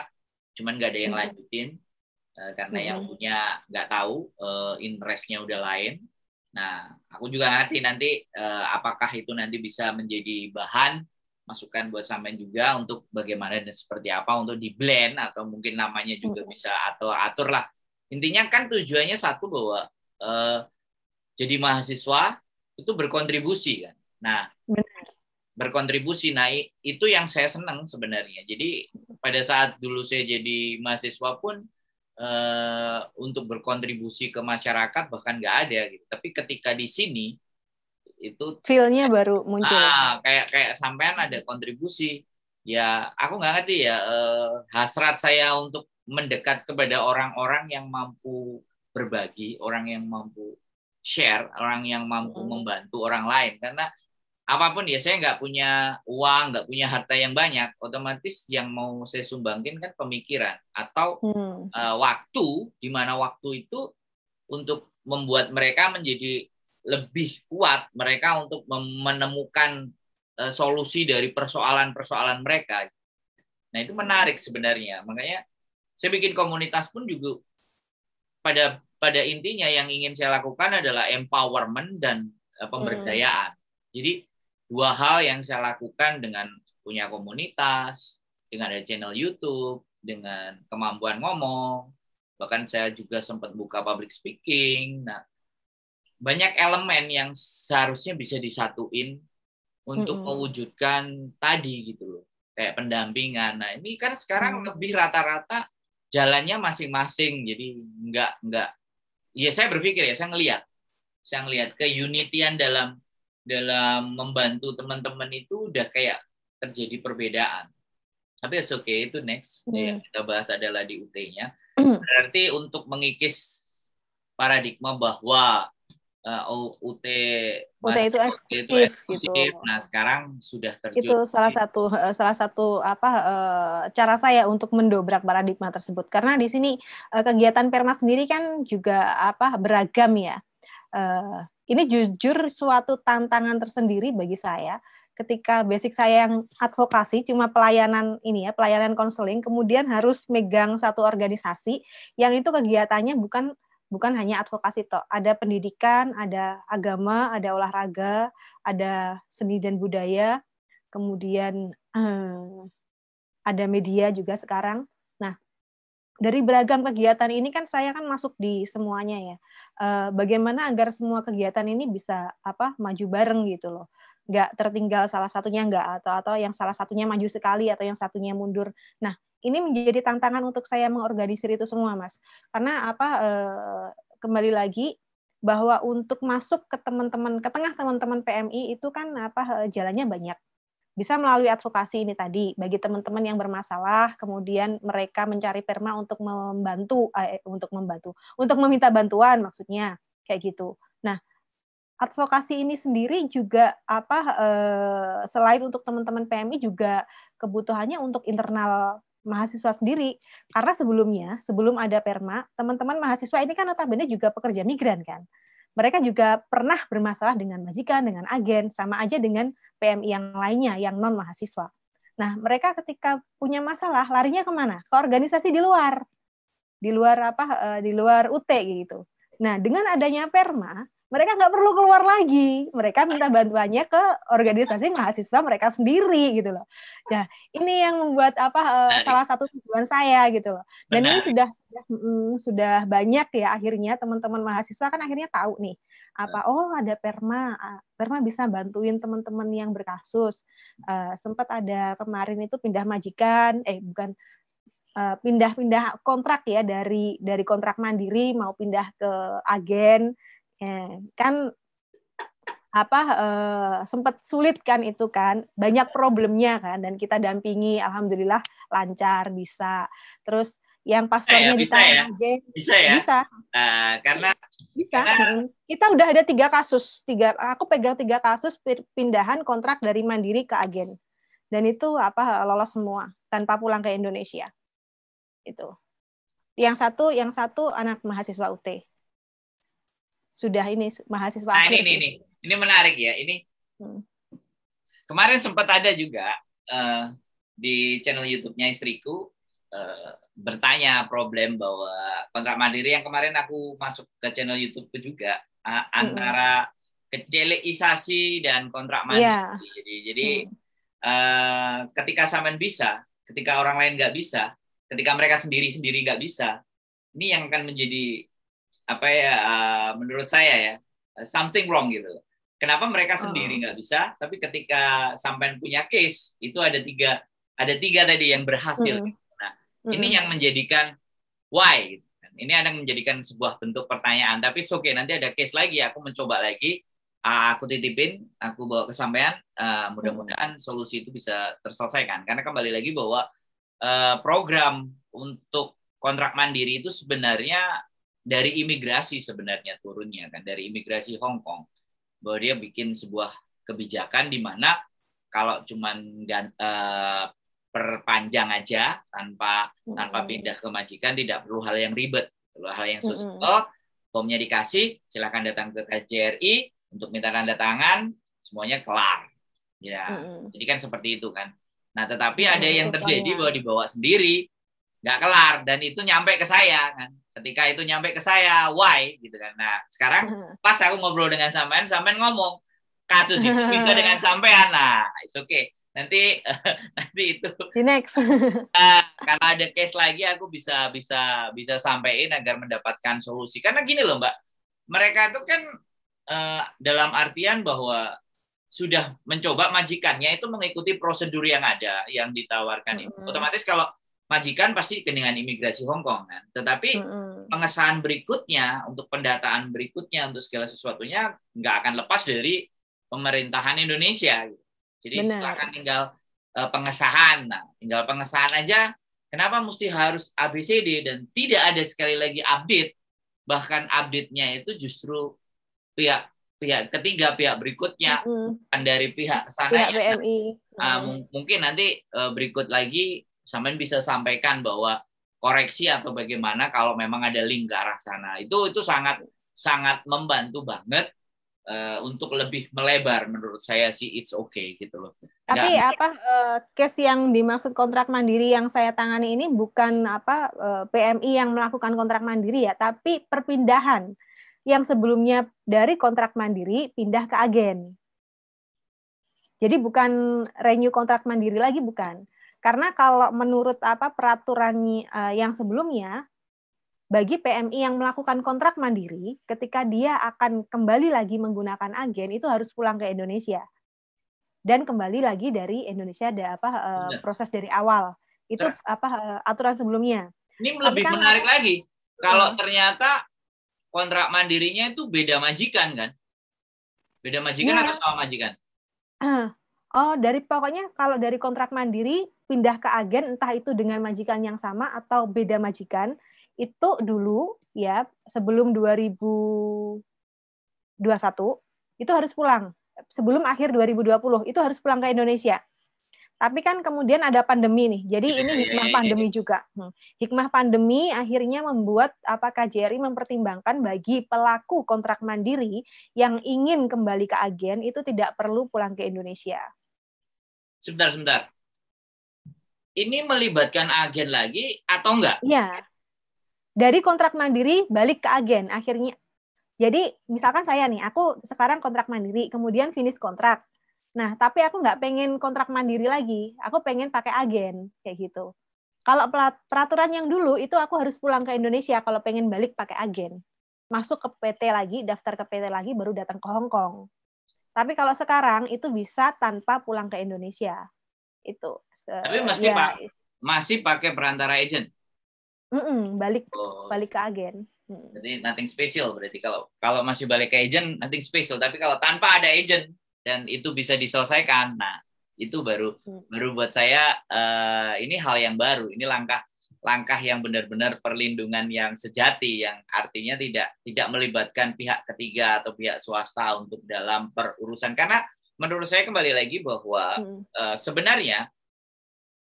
cuman nggak ada yang lanjutin uh, karena mm-hmm. yang punya nggak tahu uh, interest-nya udah lain. Nah, aku juga ngerti nanti eh, apakah itu nanti bisa menjadi bahan masukan buat sampean juga untuk bagaimana dan seperti apa untuk di blend, atau mungkin namanya juga bisa atau atur lah. Intinya kan tujuannya satu, bahwa eh, jadi mahasiswa itu berkontribusi kan. Nah, benar. Berkontribusi naik itu yang saya senang sebenarnya. Jadi pada saat dulu saya jadi mahasiswa pun Uh, untuk berkontribusi ke masyarakat bahkan nggak ada gitu. Tapi ketika di sini itu feel-nya baru muncul. Ah, kayak kayak sampean ada kontribusi. Ya, aku nggak ngerti ya uh, hasrat saya untuk mendekat kepada orang-orang yang mampu berbagi, orang yang mampu share, orang yang mampu hmm. membantu orang lain. Karena apapun ya, saya nggak punya uang, nggak punya harta yang banyak, otomatis yang mau saya sumbangin kan pemikiran atau hmm. uh, waktu, di mana waktu itu untuk membuat mereka menjadi lebih kuat, mereka untuk menemukan uh, solusi dari persoalan-persoalan mereka. Nah, itu menarik sebenarnya. Makanya saya bikin komunitas pun juga pada pada intinya yang ingin saya lakukan adalah empowerment dan uh, pemberdayaan. Hmm. Jadi dua hal yang saya lakukan dengan punya komunitas, dengan ada channel YouTube, dengan kemampuan ngomong, bahkan saya juga sempat buka public speaking. Nah, banyak elemen yang seharusnya bisa disatuin untuk mm-hmm. mewujudkan tadi gitu loh, kayak pendampingan. Nah, ini kan sekarang mm-hmm. lebih rata-rata jalannya masing-masing, jadi nggak nggak. Ya saya berpikir ya, saya ngelihat saya ngelihat keunitian dalam dalam membantu teman-teman itu udah kayak terjadi perbedaan. Tapi it's okay, itu next hmm. yang kita bahas adalah di U T-nya. Berarti untuk mengikis paradigma bahwa Uh, U T, U T itu eksklusif gitu. Nah sekarang sudah terjun. Itu salah satu salah satu apa uh, cara saya untuk mendobrak paradigma tersebut. Karena di sini uh, kegiatan PERMA sendiri kan juga apa beragam ya. Uh, ini jujur suatu tantangan tersendiri bagi saya. Ketika basic saya yang advokasi cuma pelayanan ini ya, pelayanan konseling, kemudian harus megang satu organisasi yang itu kegiatannya bukan bukan hanya advokasi tok, ada pendidikan, ada agama, ada olahraga, ada seni dan budaya, kemudian eh, ada media juga sekarang. Nah, dari beragam kegiatan ini kan saya kan masuk di semuanya ya. Eh, bagaimana agar semua kegiatan ini bisa apa maju bareng gitu loh. Nggak tertinggal salah satunya nggak, atau atau yang salah satunya maju sekali atau yang satunya mundur. Nah, ini menjadi tantangan untuk saya mengorganisir itu semua, Mas. Karena apa eh, kembali lagi bahwa untuk masuk ke teman-teman ke tengah teman-teman P M I itu kan apa jalannya banyak. Bisa melalui advokasi ini tadi bagi teman-teman yang bermasalah, kemudian mereka mencari PERMA untuk membantu eh, untuk membantu, untuk meminta bantuan maksudnya kayak gitu. Nah, advokasi ini sendiri juga apa eh, selain untuk teman-teman P M I juga kebutuhannya untuk internal mahasiswa sendiri. Karena sebelumnya, sebelum ada PERMA, teman-teman mahasiswa ini kan notabene juga pekerja migran kan. Mereka juga pernah bermasalah dengan majikan, dengan agen, sama aja dengan P M I yang lainnya yang non mahasiswa. Nah, mereka ketika punya masalah larinya kemana? Ke organisasi di luar, di luar apa? Di luar U T gitu. Nah, dengan adanya PERMA, mereka nggak perlu keluar lagi. Mereka minta bantuannya ke organisasi mahasiswa mereka sendiri gitu loh. Nah, ini yang membuat apa Benar. salah satu tujuan saya gitu loh. Dan Benar. ini sudah sudah, mm, sudah banyak ya akhirnya teman-teman mahasiswa kan akhirnya tahu nih apa oh ada PERMA. PERMA bisa bantuin teman-teman yang berkasus. Uh, sempat ada kemarin itu pindah majikan, eh bukan uh, pindah-pindah kontrak ya dari dari kontrak mandiri mau pindah ke agen. Ya, kan apa eh, sempat sulit kan itu kan banyak problemnya kan dan kita dampingi alhamdulillah lancar bisa terus yang paspornya eh, ditahan ya. aja bisa ya bisa uh, karena bisa karena... kita udah ada tiga kasus tiga aku pegang tiga kasus pindahan kontrak dari mandiri ke agen dan itu apa lolos semua tanpa pulang ke Indonesia itu yang satu yang satu anak mahasiswa U T sudah ini mahasiswa nah, akhir ini, ini ini menarik ya ini hmm. Kemarin sempat ada juga uh, di channel YouTube-nya istriku uh, bertanya problem bahwa kontrak mandiri yang kemarin aku masuk ke channel YouTubeku juga uh, antara hmm. keceleisasi dan kontrak mandiri yeah. jadi jadi hmm. uh, ketika sampean bisa ketika orang lain nggak bisa ketika mereka sendiri sendiri nggak bisa ini yang akan menjadi apa ya uh, menurut saya ya something wrong gitu. Kenapa mereka sendiri nggak oh. bisa? Tapi ketika sampean punya case itu ada tiga ada tiga tadi yang berhasil. Mm. Nah mm. ini yang menjadikan why. Gitu. Ini akan menjadikan sebuah bentuk pertanyaan. Tapi oke okay, nanti ada case lagi. Aku mencoba lagi. Uh, aku titipin. Aku bawa ke sampean. Uh, mudah-mudahan solusi itu bisa terselesaikan. Karena kembali lagi bahwa uh, program untuk kontrak mandiri itu sebenarnya dari imigrasi sebenarnya turunnya kan dari imigrasi Hong Kong bahwa dia bikin sebuah kebijakan di mana kalau cuman dan, uh, perpanjang aja tanpa mm-hmm. tanpa pindah ke majikan tidak perlu hal yang ribet perlu hal yang susah mm-hmm. formnya dikasih silakan datang ke K J R I untuk minta tanda tangan semuanya kelar ya mm-hmm. jadi kan seperti itu kan nah tetapi mm-hmm. ada yang terjadi bahwa dibawa sendiri nggak kelar dan itu nyampe ke saya kan ketika itu nyampe ke saya, why gitu kan. Nah, sekarang pas aku ngobrol dengan sampean, sampean ngomong kasus itu bisa dengan sampean. Nah, it's okay. Nanti uh, nanti itu di next. Uh, karena ada case lagi aku bisa bisa bisa sampein agar mendapatkan solusi. Karena gini loh, Mbak. Mereka itu kan uh, dalam artian bahwa sudah mencoba majikannya itu mengikuti prosedur yang ada yang ditawarkan itu. Otomatis kalau majikan pasti dengan imigrasi Hong Kong kan. Tetapi mm-hmm. pengesahan berikutnya, untuk pendataan berikutnya, untuk segala sesuatunya nggak akan lepas dari pemerintahan Indonesia. Jadi Benar. Silahkan tinggal uh, pengesahan. Nah, tinggal pengesahan aja. Kenapa mesti harus A B C D dan tidak ada sekali lagi update? Bahkan update-nya itu justru pihak pihak ketiga, pihak berikutnya mm-hmm. dari pihak sana. Pihak ya, B M I. Uh, mm-hmm. Mungkin nanti uh, berikut lagi sampean bisa sampaikan bahwa koreksi atau bagaimana kalau memang ada link ke arah sana. Itu itu sangat sangat membantu banget uh, untuk lebih melebar menurut saya sih, it's okay gitu loh. Tapi Nggak, apa uh, case yang dimaksud kontrak mandiri yang saya tangani ini bukan apa uh, P M I yang melakukan kontrak mandiri ya, tapi perpindahan yang sebelumnya dari kontrak mandiri pindah ke agen. Jadi bukan renew kontrak mandiri lagi, bukan. Karena kalau menurut apa peraturan yang sebelumnya, bagi P M I yang melakukan kontrak mandiri, ketika dia akan kembali lagi menggunakan agen, itu harus pulang ke Indonesia dan kembali lagi dari Indonesia, ada apa Benar. Proses dari awal. Itu Benar. Apa aturan sebelumnya. Ini lebih kan, menarik lagi kalau hmm. ternyata kontrak mandirinya itu beda majikan kan? Beda majikan ya. Atau sama majikan? Uh. Oh, dari pokoknya kalau dari kontrak mandiri pindah ke agen, entah itu dengan majikan yang sama atau beda majikan, itu dulu ya sebelum dua ribu dua puluh satu itu harus pulang. Sebelum akhir dua ribu dua puluh itu harus pulang ke Indonesia. Tapi kan kemudian ada pandemi nih. Jadi ini hikmah pandemi juga. Hikmah pandemi akhirnya membuat apa K J R I mempertimbangkan bagi pelaku kontrak mandiri yang ingin kembali ke agen itu tidak perlu pulang ke Indonesia. Sebentar, sebentar. Ini melibatkan agen lagi atau enggak? Iya. Dari kontrak mandiri balik ke agen akhirnya. Jadi misalkan saya nih, aku sekarang kontrak mandiri, kemudian finish kontrak. Nah, tapi aku nggak pengen kontrak mandiri lagi. Aku pengen pakai agen, kayak gitu. Kalau peraturan yang dulu, itu aku harus pulang ke Indonesia kalau pengen balik pakai agen. Masuk ke P T lagi, daftar ke P T lagi, baru datang ke Hong Kong. Tapi kalau sekarang, itu bisa tanpa pulang ke Indonesia. Itu. Tapi masih, ya, pa- masih pakai perantara agent? Mm-mm, balik oh. balik ke agen. Mm. Jadi nothing special berarti. Kalau kalau masih balik ke agent, nothing special. Tapi kalau tanpa ada agent, dan itu bisa diselesaikan. Nah, itu baru baru buat saya uh, ini hal yang baru. Ini langkah langkah yang benar-benar perlindungan yang sejati, yang artinya tidak tidak melibatkan pihak ketiga atau pihak swasta untuk dalam perurusan. Karena menurut saya kembali lagi bahwa uh, sebenarnya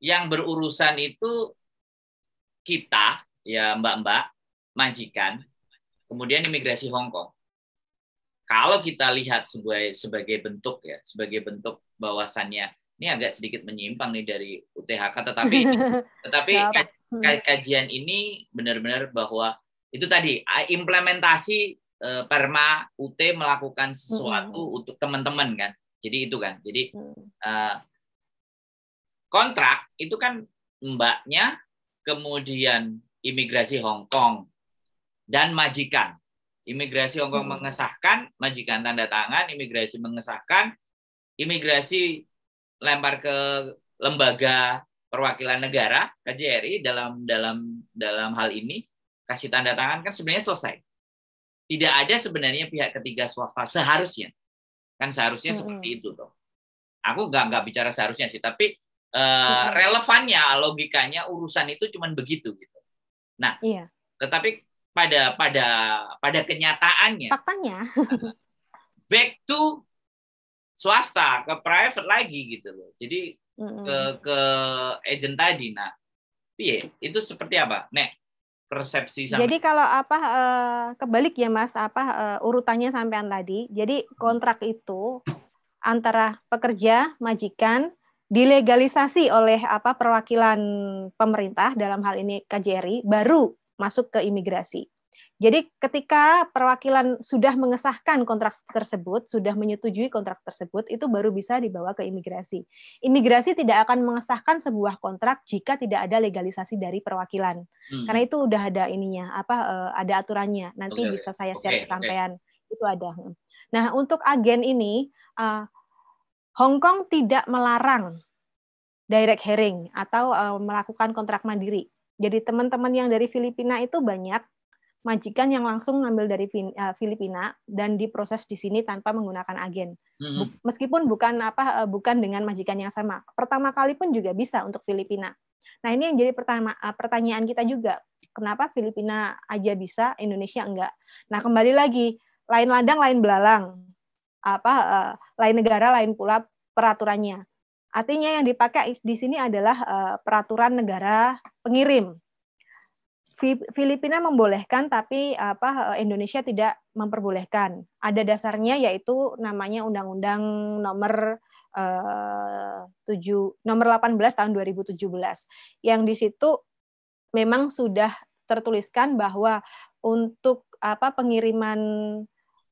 yang berurusan itu kita, ya mbak-mbak, majikan, kemudian imigrasi Hong Kong. Kalau kita lihat sebagai, sebagai bentuk ya, sebagai bentuk bahwasannya ini agak sedikit menyimpang nih dari U T H K, tetapi tetapi kajian ini benar-benar bahwa itu tadi implementasi eh, PERMA U T melakukan sesuatu hmm. untuk teman-teman kan, jadi itu kan, jadi eh, kontrak itu kan mbaknya, kemudian imigrasi Hong Kong dan majikan. Imigrasi Hong Kong hmm. mengesahkan, majikan tanda tangan, imigrasi mengesahkan, imigrasi lempar ke lembaga perwakilan negara K J R I dalam dalam dalam hal ini kasih tanda tangan, kan sebenarnya selesai. Tidak ada sebenarnya pihak ketiga swasta seharusnya. Kan seharusnya hmm. seperti itu toh. Aku nggak nggak bicara seharusnya sih, tapi eh, hmm. relevannya, logikanya urusan itu cuman begitu gitu. Nah, iya. Tetapi pada pada pada kenyataannya, faktanya back to swasta, ke private lagi gitu loh, jadi mm-hmm. ke ke agent tadi. Nah piye itu seperti apa nek persepsi sampai... Jadi kalau apa kebalik ya mas, apa urutannya sampean tadi, jadi kontrak itu antara pekerja majikan dilegalisasi oleh apa perwakilan pemerintah dalam hal ini K J R I, baru masuk ke imigrasi. Jadi ketika perwakilan sudah mengesahkan kontrak tersebut, sudah menyetujui kontrak tersebut, itu baru bisa dibawa ke imigrasi. Imigrasi tidak akan mengesahkan sebuah kontrak jika tidak ada legalisasi dari perwakilan. Hmm. Karena itu udah ada ininya, apa ada aturannya. Nanti okay. bisa saya share okay. kesampaian. Okay. Itu ada. Nah, untuk agen ini, Hong Kong tidak melarang direct hiring atau uh, melakukan kontrak mandiri. Jadi teman-teman yang dari Filipina itu banyak majikan yang langsung ngambil dari Filipina dan diproses di sini tanpa menggunakan agen. Mm-hmm. Meskipun bukan apa bukan dengan majikan yang sama. Pertama kali pun juga bisa untuk Filipina. Nah, ini yang jadi pertama pertanyaan kita juga. Kenapa Filipina aja bisa, Indonesia enggak? Nah, kembali lagi, lain ladang, lain belalang. Apa uh, lain negara, lain pula peraturannya. Artinya yang dipakai di sini adalah uh, peraturan negara pengirim. Filipina membolehkan, tapi apa Indonesia tidak memperbolehkan. Ada dasarnya, yaitu namanya Undang-Undang Nomor uh, tujuh, Nomor delapan belas tahun dua ribu tujuh belas, yang di situ memang sudah tertuliskan bahwa untuk apa pengiriman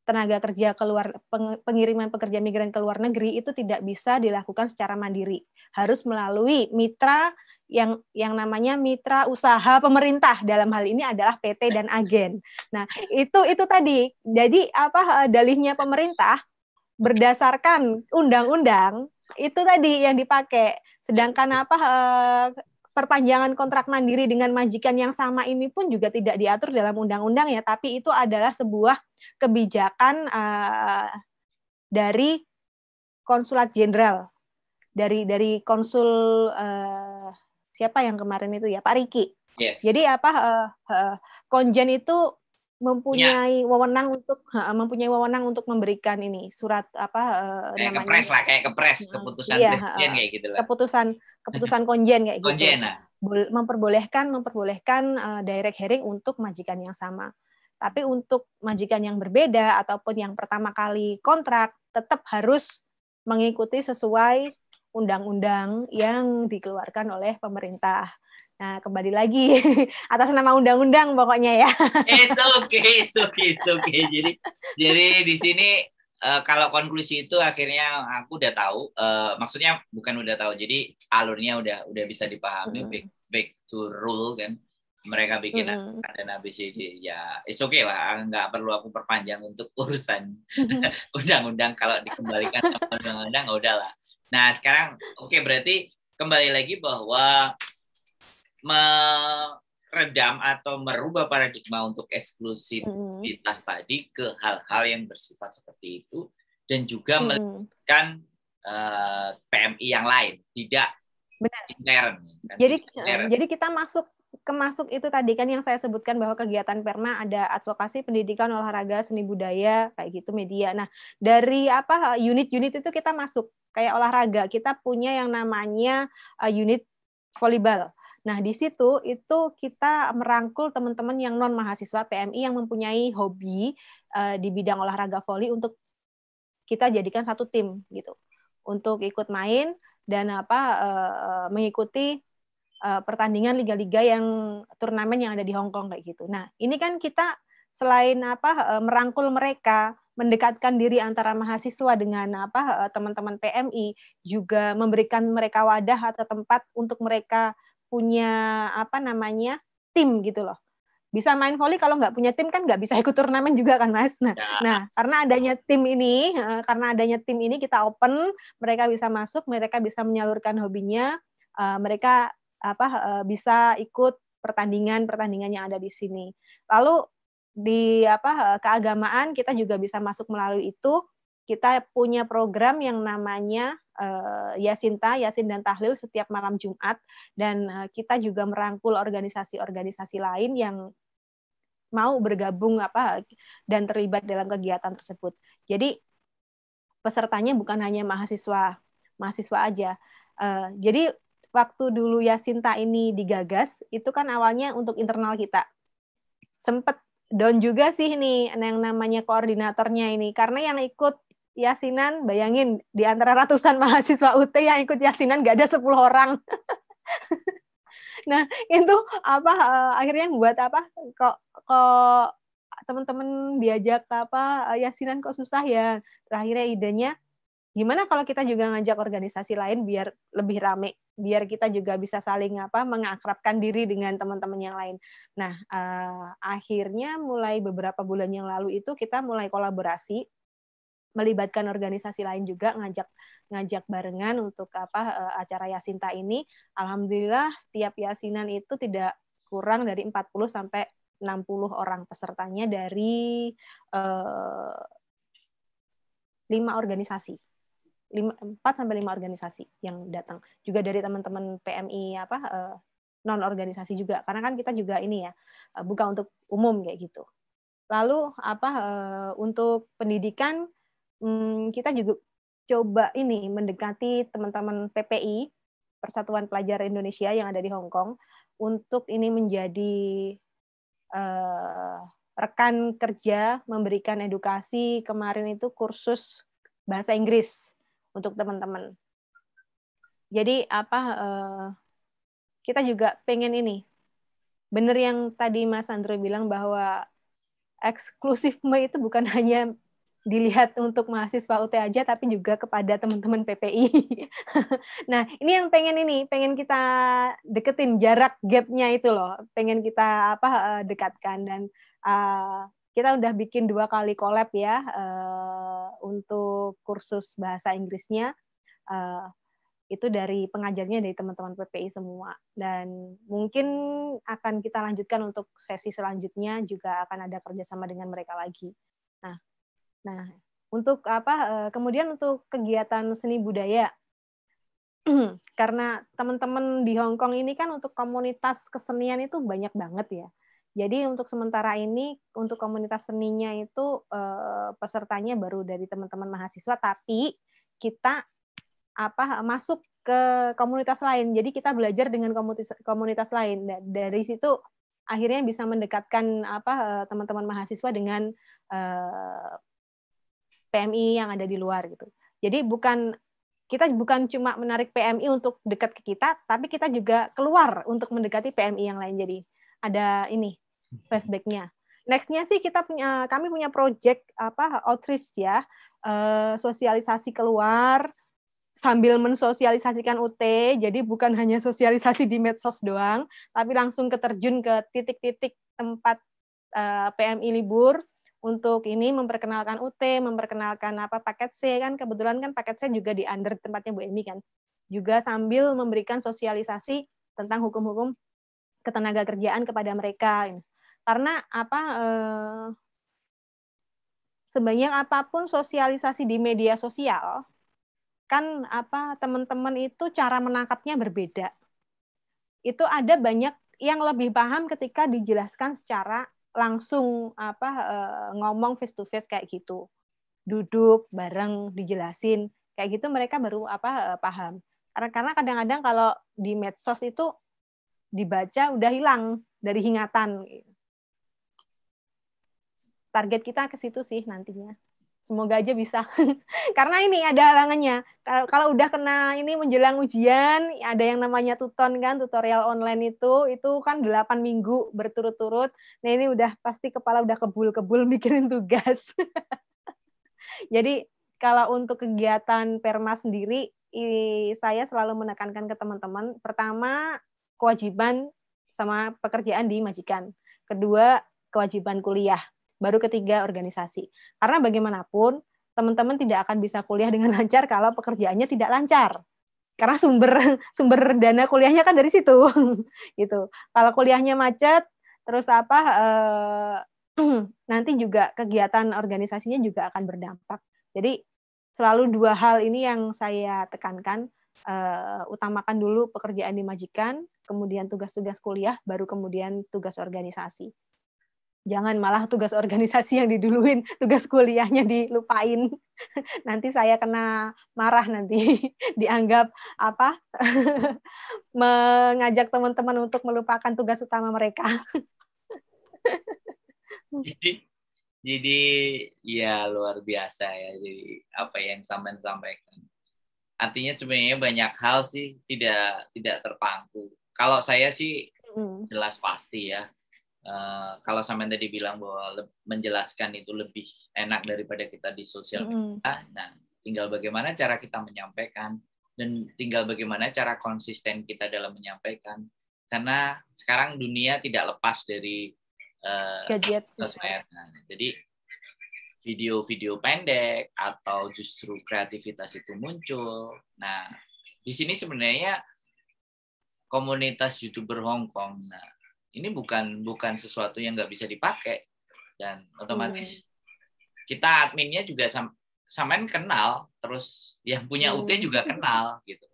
tenaga kerja keluar, pengiriman pekerja migran ke luar negeri itu tidak bisa dilakukan secara mandiri, harus melalui mitra. Yang yang namanya mitra usaha pemerintah, dalam hal ini adalah P T dan agen. Nah, itu itu tadi. Jadi apa dalihnya pemerintah berdasarkan undang-undang itu tadi yang dipakai. Sedangkan apa perpanjangan kontrak mandiri dengan majikan yang sama ini pun juga tidak diatur dalam undang-undang ya, tapi itu adalah sebuah kebijakan uh, dari Konsulat Jenderal, dari dari konsul uh, siapa yang kemarin itu ya, Pak Riki. Yes. Jadi apa uh, uh, konjen itu mempunyai ya. wewenang untuk uh, mempunyai wewenang untuk memberikan ini surat apa uh, kayak namanya kepres lah, kayak kepres keputusan iya, presiden uh, kayak gitu lah. Keputusan keputusan konjen kayak konjen, gitu. Nah. Memperbolehkan memperbolehkan uh, direct hiring untuk majikan yang sama. Tapi untuk majikan yang berbeda ataupun yang pertama kali kontrak tetap harus mengikuti sesuai undang-undang yang dikeluarkan oleh pemerintah. Nah, kembali lagi atas nama undang-undang pokoknya ya. It's okay, it's okay, it's okay. Jadi, jadi di sini uh, kalau konklusi itu akhirnya aku udah tahu. Uh, maksudnya bukan udah tahu. Jadi alurnya udah udah bisa dipahami. Mm. Back, back to rule kan. Mereka bikin mm. dan A B C D. Ya, it's okay lah. Nggak perlu aku perpanjang untuk urusan undang-undang. Kalau dikembalikan sama undang-undang, udahlah. Nah, sekarang oke okay, berarti kembali lagi bahwa meredam atau merubah paradigma untuk eksklusivitas mm. tadi ke hal-hal yang bersifat seperti itu dan juga mm. melibatkan uh, P M I yang lain, tidak benar. Intern. Kan? Jadi intern. Jadi kita masuk kemasuk itu tadi kan yang saya sebutkan bahwa kegiatan PERMA ada advokasi, pendidikan, olahraga, seni budaya, kayak gitu, media. Nah, dari apa unit-unit itu kita masuk kayak olahraga, kita punya yang namanya uh, unit volleyball. Nah, di situ itu kita merangkul teman-teman yang non mahasiswa P M I yang mempunyai hobi uh, di bidang olahraga voli untuk kita jadikan satu tim gitu. Untuk ikut main dan apa uh, mengikuti pertandingan liga-liga yang turnamen yang ada di Hong Kong kayak gitu. Nah, ini kan kita selain apa merangkul mereka, mendekatkan diri antara mahasiswa dengan apa teman-teman P M I, juga memberikan mereka wadah atau tempat untuk mereka punya apa namanya tim gitu loh. Bisa main voli kalau nggak punya tim kan nggak bisa ikut turnamen juga kan Mas. Nah, ya. Nah karena adanya tim ini, karena adanya tim ini kita open, mereka bisa masuk, mereka bisa menyalurkan hobinya, mereka apa bisa ikut pertandingan-pertandingan yang ada di sini. Lalu di apa keagamaan kita juga bisa masuk melalui itu. Kita punya program yang namanya uh, Yasinta, Yasin dan Tahlil setiap malam Jumat, dan uh, kita juga merangkul organisasi-organisasi lain yang mau bergabung apa dan terlibat dalam kegiatan tersebut. Jadi pesertanya bukan hanya mahasiswa, mahasiswa aja. Uh, jadi waktu dulu Yasinta ini digagas, itu kan awalnya untuk internal kita. Sempet down juga sih ini yang namanya koordinatornya ini. Karena yang ikut Yasinan, bayangin di antara ratusan mahasiswa U T yang ikut Yasinan nggak ada sepuluh orang. Nah, itu apa akhirnya buat apa? Kok kok teman-teman diajak apa Yasinan kok susah ya? Terakhirnya idenya gimana kalau kita juga ngajak organisasi lain biar lebih rame, biar kita juga bisa saling apa mengakrabkan diri dengan teman-teman yang lain. Nah, eh, akhirnya mulai beberapa bulan yang lalu itu kita mulai kolaborasi melibatkan organisasi lain juga, ngajak ngajak barengan untuk apa acara Yasinta ini. Alhamdulillah setiap yasinan itu tidak kurang dari empat puluh sampai enam puluh orang pesertanya dari eh, lima organisasi. empat sampai lima organisasi yang datang. Juga dari teman-teman P M I apa eh, non organisasi juga. Karena kan kita juga ini ya, buka untuk umum kayak gitu. Lalu apa eh, untuk pendidikan hmm, kita juga coba ini mendekati teman-teman P P I, Persatuan Pelajar Indonesia yang ada di Hong Kong, untuk ini menjadi eh, rekan kerja, memberikan edukasi. Kemarin itu kursus bahasa Inggris untuk teman-teman. Jadi apa eh, kita juga pengen ini. Bener yang tadi Mas Sandro bilang bahwa eksklusifme itu bukan hanya dilihat untuk mahasiswa U T aja, tapi juga kepada teman-teman P P I. Nah, ini yang pengen ini, pengen kita deketin jarak gapnya itu loh, pengen kita apa dekatkan. Dan uh, kita udah bikin dua kali collab ya uh, untuk kursus bahasa Inggrisnya. Uh, itu dari pengajarnya dari teman-teman P P I semua. Dan mungkin akan kita lanjutkan untuk sesi selanjutnya, juga akan ada kerjasama dengan mereka lagi. Nah, Nah, untuk apa? Kemudian untuk kegiatan seni budaya, karena teman-teman di Hong Kong ini kan untuk komunitas kesenian itu banyak banget ya. Jadi untuk sementara ini untuk komunitas seninya itu pesertanya baru dari teman-teman mahasiswa, tapi kita apa masuk ke komunitas lain. Jadi kita belajar dengan komunitas, komunitas lain. Dari situ akhirnya bisa mendekatkan apa teman-teman mahasiswa dengan P M I yang ada di luar gitu. Jadi bukan kita bukan cuma menarik P M I untuk dekat ke kita, tapi kita juga keluar untuk mendekati P M I yang lain. Jadi ada ini flashbacknya. Nextnya sih kita punya kami punya project apa outreach ya, eh, sosialisasi keluar sambil mensosialisasikan U T. Jadi bukan hanya sosialisasi di medsos doang, tapi langsung keterjun ke titik-titik tempat eh, P M I libur. Untuk ini memperkenalkan U T, memperkenalkan apa paket C kan, kebetulan kan paket C juga di under tempatnya Bu Emi kan, juga sambil memberikan sosialisasi tentang hukum-hukum ketenaga kerjaan kepada mereka. Karena apa eh, sebanyak apapun sosialisasi di media sosial kan apa teman-teman itu cara menangkapnya berbeda. Itu ada banyak yang lebih paham ketika dijelaskan secara langsung apa ngomong face to face kayak gitu, duduk bareng dijelasin kayak gitu, mereka baru apa paham. Karena kadang-kadang kalau di medsos itu dibaca udah hilang dari ingatan. Target kita ke situ sih nantinya, semoga aja bisa. Karena ini ada halangannya, kalau udah kena ini menjelang ujian ada yang namanya Tuton kan, tutorial online itu itu kan delapan minggu berturut-turut. Nah ini udah pasti kepala udah kebul-kebul mikirin tugas. Jadi kalau untuk kegiatan PERMA sendiri saya selalu menekankan ke teman-teman, pertama kewajiban sama pekerjaan di majikan, kedua kewajiban kuliah, baru ketiga organisasi. Karena bagaimanapun teman-teman tidak akan bisa kuliah dengan lancar kalau pekerjaannya tidak lancar. Karena sumber sumber dana kuliahnya kan dari situ. Gitu. Kalau kuliahnya macet, terus apa eh, nanti juga kegiatan organisasinya juga akan berdampak. Jadi selalu dua hal ini yang saya tekankan, eh, utamakan dulu pekerjaan di majikan, kemudian tugas-tugas kuliah, baru kemudian tugas organisasi. Jangan malah tugas organisasi yang diduluin, tugas kuliahnya dilupain. Nanti saya kena marah nanti, dianggap apa? Mengajak teman-teman untuk melupakan tugas utama mereka. Jadi, jadi ya luar biasa ya. Jadi apa yang sampean sampaikan? Artinya sebenarnya banyak hal sih tidak tidak terpangku. Kalau saya sih jelas pasti ya. Uh, kalau sampai tadi bilang bahwa menjelaskan itu lebih enak daripada kita di sosial media, mm. Nah tinggal bagaimana cara kita menyampaikan dan tinggal bagaimana cara konsisten kita dalam menyampaikan. Karena sekarang dunia tidak lepas dari uh, gadget. Nah, jadi video-video pendek atau justru kreativitas itu muncul. Nah, di sini sebenarnya komunitas YouTuber Hong Kong. Nah, ini bukan bukan sesuatu yang nggak bisa dipakai dan otomatis hmm. kita adminnya juga sama samain kenal, terus yang punya U T juga kenal gitu.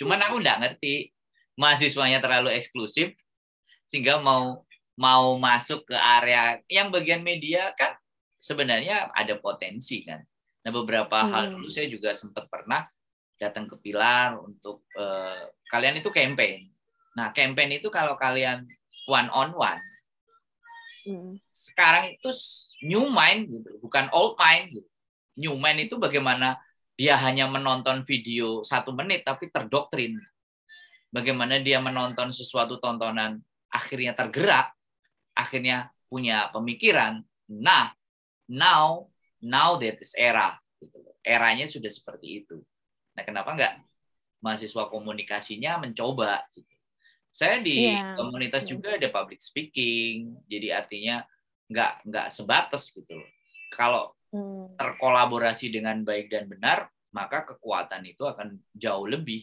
Cuman aku nggak ngerti mahasiswanya terlalu eksklusif sehingga mau mau masuk ke area yang bagian media kan sebenarnya ada potensi kan. Nah beberapa hmm. hal dulu saya juga sempat pernah datang ke Pilar untuk eh, kalian itu campaign. Nah campaign itu kalau kalian one on one hmm. sekarang itu new mind gitu, bukan old mind gitu. Newman itu bagaimana dia hanya menonton video satu menit tapi terdoktrin. Bagaimana dia menonton sesuatu tontonan akhirnya tergerak, akhirnya punya pemikiran. Nah, now, now that is era. Eranya sudah seperti itu. Nah, kenapa nggak mahasiswa komunikasinya mencoba? Saya di yeah. komunitas juga ada public speaking, jadi artinya nggak nggak sebatas gitu. Kalau terkolaborasi dengan baik dan benar, maka kekuatan itu akan jauh lebih.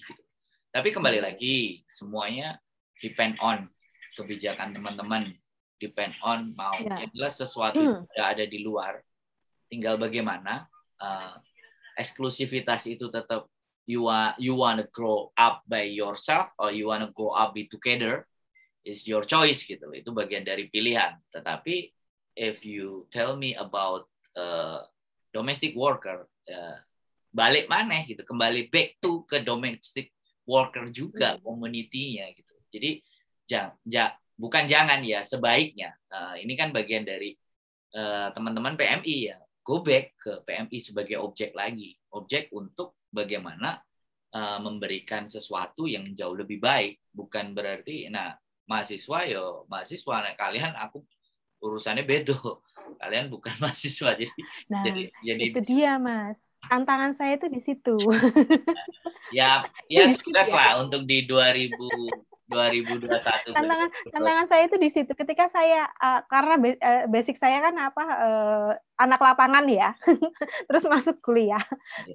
Tapi kembali lagi, semuanya depend on kebijakan teman-teman, depend on mau. Ya. Jelas sesuatu hmm. sudah ada di luar. Tinggal bagaimana uh, eksklusivitas itu tetap you want you wanna grow up by yourself or you wanna grow up be together is your choice gitu. Itu bagian dari pilihan. Tetapi if you tell me about Uh, domestic worker uh, balik mana gitu, kembali back to ke domestic worker juga community-nya gitu. Jadi jangan ja, bukan jangan ya, sebaiknya uh, ini kan bagian dari uh, teman-teman P M I ya, go back ke P M I sebagai objek lagi, objek untuk bagaimana uh, memberikan sesuatu yang jauh lebih baik. Bukan berarti nah mahasiswa yo mahasiswa nah, kalian aku urusannya bedo. Kalian bukan mahasiswa jadi nah, jadi jadi itu dia Mas. Tantangan saya itu di situ. Ya, ya sukses lah untuk di dua ribu dua puluh satu. Tantangan tantangan saya itu di situ ketika saya uh, karena basic saya kan apa uh, anak lapangan ya. Terus masuk kuliah.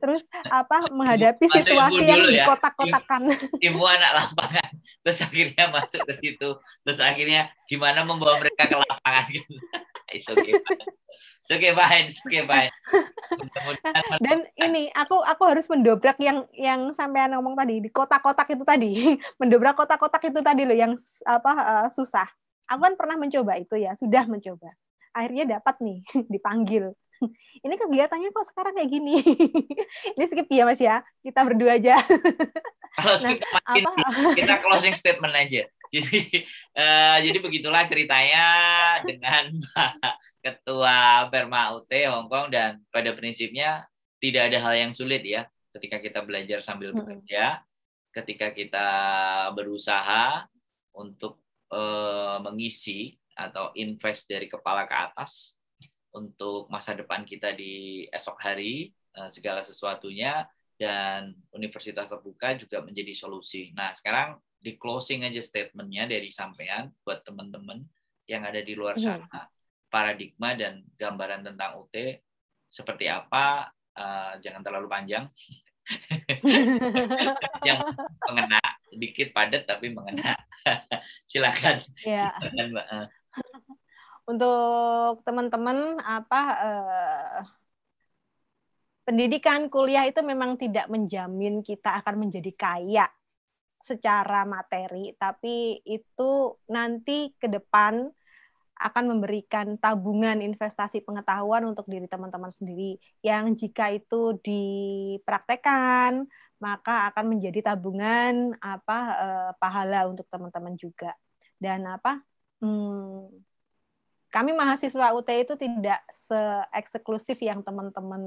Terus apa menghadapi masuk situasi yang ya. Dikotak-kotakan. Ibu anak lapangan. Terus akhirnya masuk ke situ, terus akhirnya gimana membawa mereka ke lapangan gitu. It's okay, it's okay, fine, it's okay, fine. Dan ini aku aku harus mendobrak yang yang sampean ngomong tadi di kotak-kotak itu tadi, mendobrak kotak-kotak itu tadi loh yang apa uh, susah. Aku kan pernah mencoba itu ya, sudah mencoba. Akhirnya dapat nih dipanggil. Ini kegiatannya kok sekarang kayak gini. Ini skip ya Mas ya, kita berdua aja. Kalau nah, kita, kita closing statement aja. Jadi uh, jadi begitulah ceritanya dengan Pak Ketua PERMA U T Hong Kong, dan pada prinsipnya tidak ada hal yang sulit ya ketika kita belajar sambil bekerja, ketika kita berusaha untuk uh, mengisi atau invest dari kepala ke atas untuk masa depan kita di esok hari, segala sesuatunya, dan Universitas Terbuka juga menjadi solusi. Nah, sekarang di closing aja statement-nya dari sampean buat teman-teman yang ada di luar sana, yeah. paradigma dan gambaran tentang U T seperti apa, uh, jangan terlalu panjang, yang mengena, sedikit padat tapi mengena. Silakan, yeah. silakan Mbak. Untuk teman-teman apa eh, pendidikan kuliah itu memang tidak menjamin kita akan menjadi kaya secara materi, tapi itu nanti ke depan akan memberikan tabungan investasi pengetahuan untuk diri teman-teman sendiri yang jika itu dipraktekkan maka akan menjadi tabungan apa eh, pahala untuk teman-teman juga. Dan apa hmm, kami mahasiswa U T itu tidak se-eksklusif yang teman-teman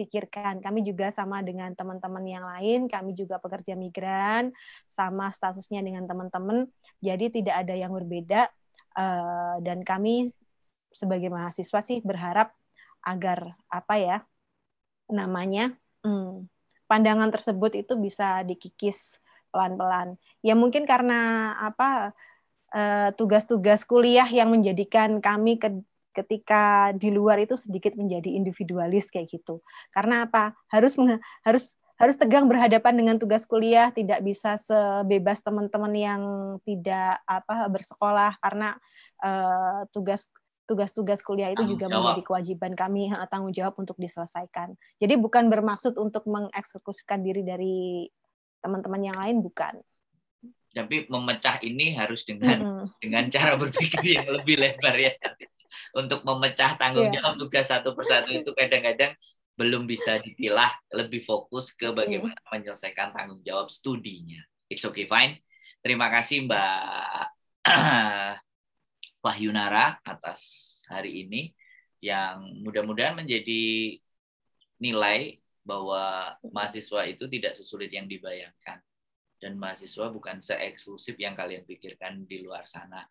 pikirkan. Kami juga sama dengan teman-teman yang lain, kami juga pekerja migran, sama statusnya dengan teman-teman, jadi tidak ada yang berbeda. Dan kami sebagai mahasiswa sih berharap agar apa ya namanya pandangan tersebut itu bisa dikikis pelan-pelan. Ya mungkin karena apa tugas-tugas kuliah yang menjadikan kami ke, ketika di luar itu sedikit menjadi individualis kayak gitu. Karena apa? Harus harus harus tegang berhadapan dengan tugas kuliah, tidak bisa sebebas teman-teman yang tidak apa bersekolah karena uh, tugas tugas-tugas kuliah itu juga menjadi kewajiban kami, tanggung jawab untuk diselesaikan. Jadi bukan bermaksud untuk mengeksekusikan diri dari teman-teman yang lain, bukan. Tapi memecah ini harus dengan mm-hmm. dengan cara berpikir yang lebih lebar ya. Untuk memecah tanggung yeah. jawab tugas satu persatu itu kadang-kadang belum bisa dipilah, lebih fokus ke bagaimana mm. menyelesaikan tanggung jawab studinya. It's okay, fine. Terima kasih Mbak Wahyu Nara atas hari ini yang mudah-mudahan menjadi nilai bahwa mahasiswa itu tidak sesulit yang dibayangkan dan mahasiswa bukan se-eksklusif yang kalian pikirkan di luar sana.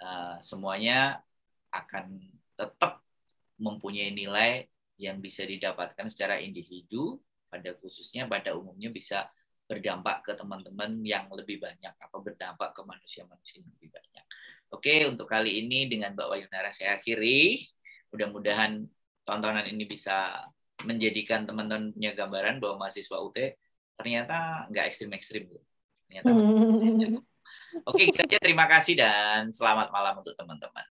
Uh, semuanya akan tetap mempunyai nilai yang bisa didapatkan secara individu, pada khususnya pada umumnya bisa berdampak ke teman-teman yang lebih banyak atau berdampak ke manusia-manusia yang lebih banyak. Oke, untuk kali ini dengan Mbak Wahyu Nara saya akhiri. Mudah-mudahan tontonan ini bisa menjadikan teman-teman punya gambaran bahwa mahasiswa U T ternyata nggak ekstrim-ekstrim. Ternyata. Oke, kita terima kasih dan selamat malam untuk teman-teman.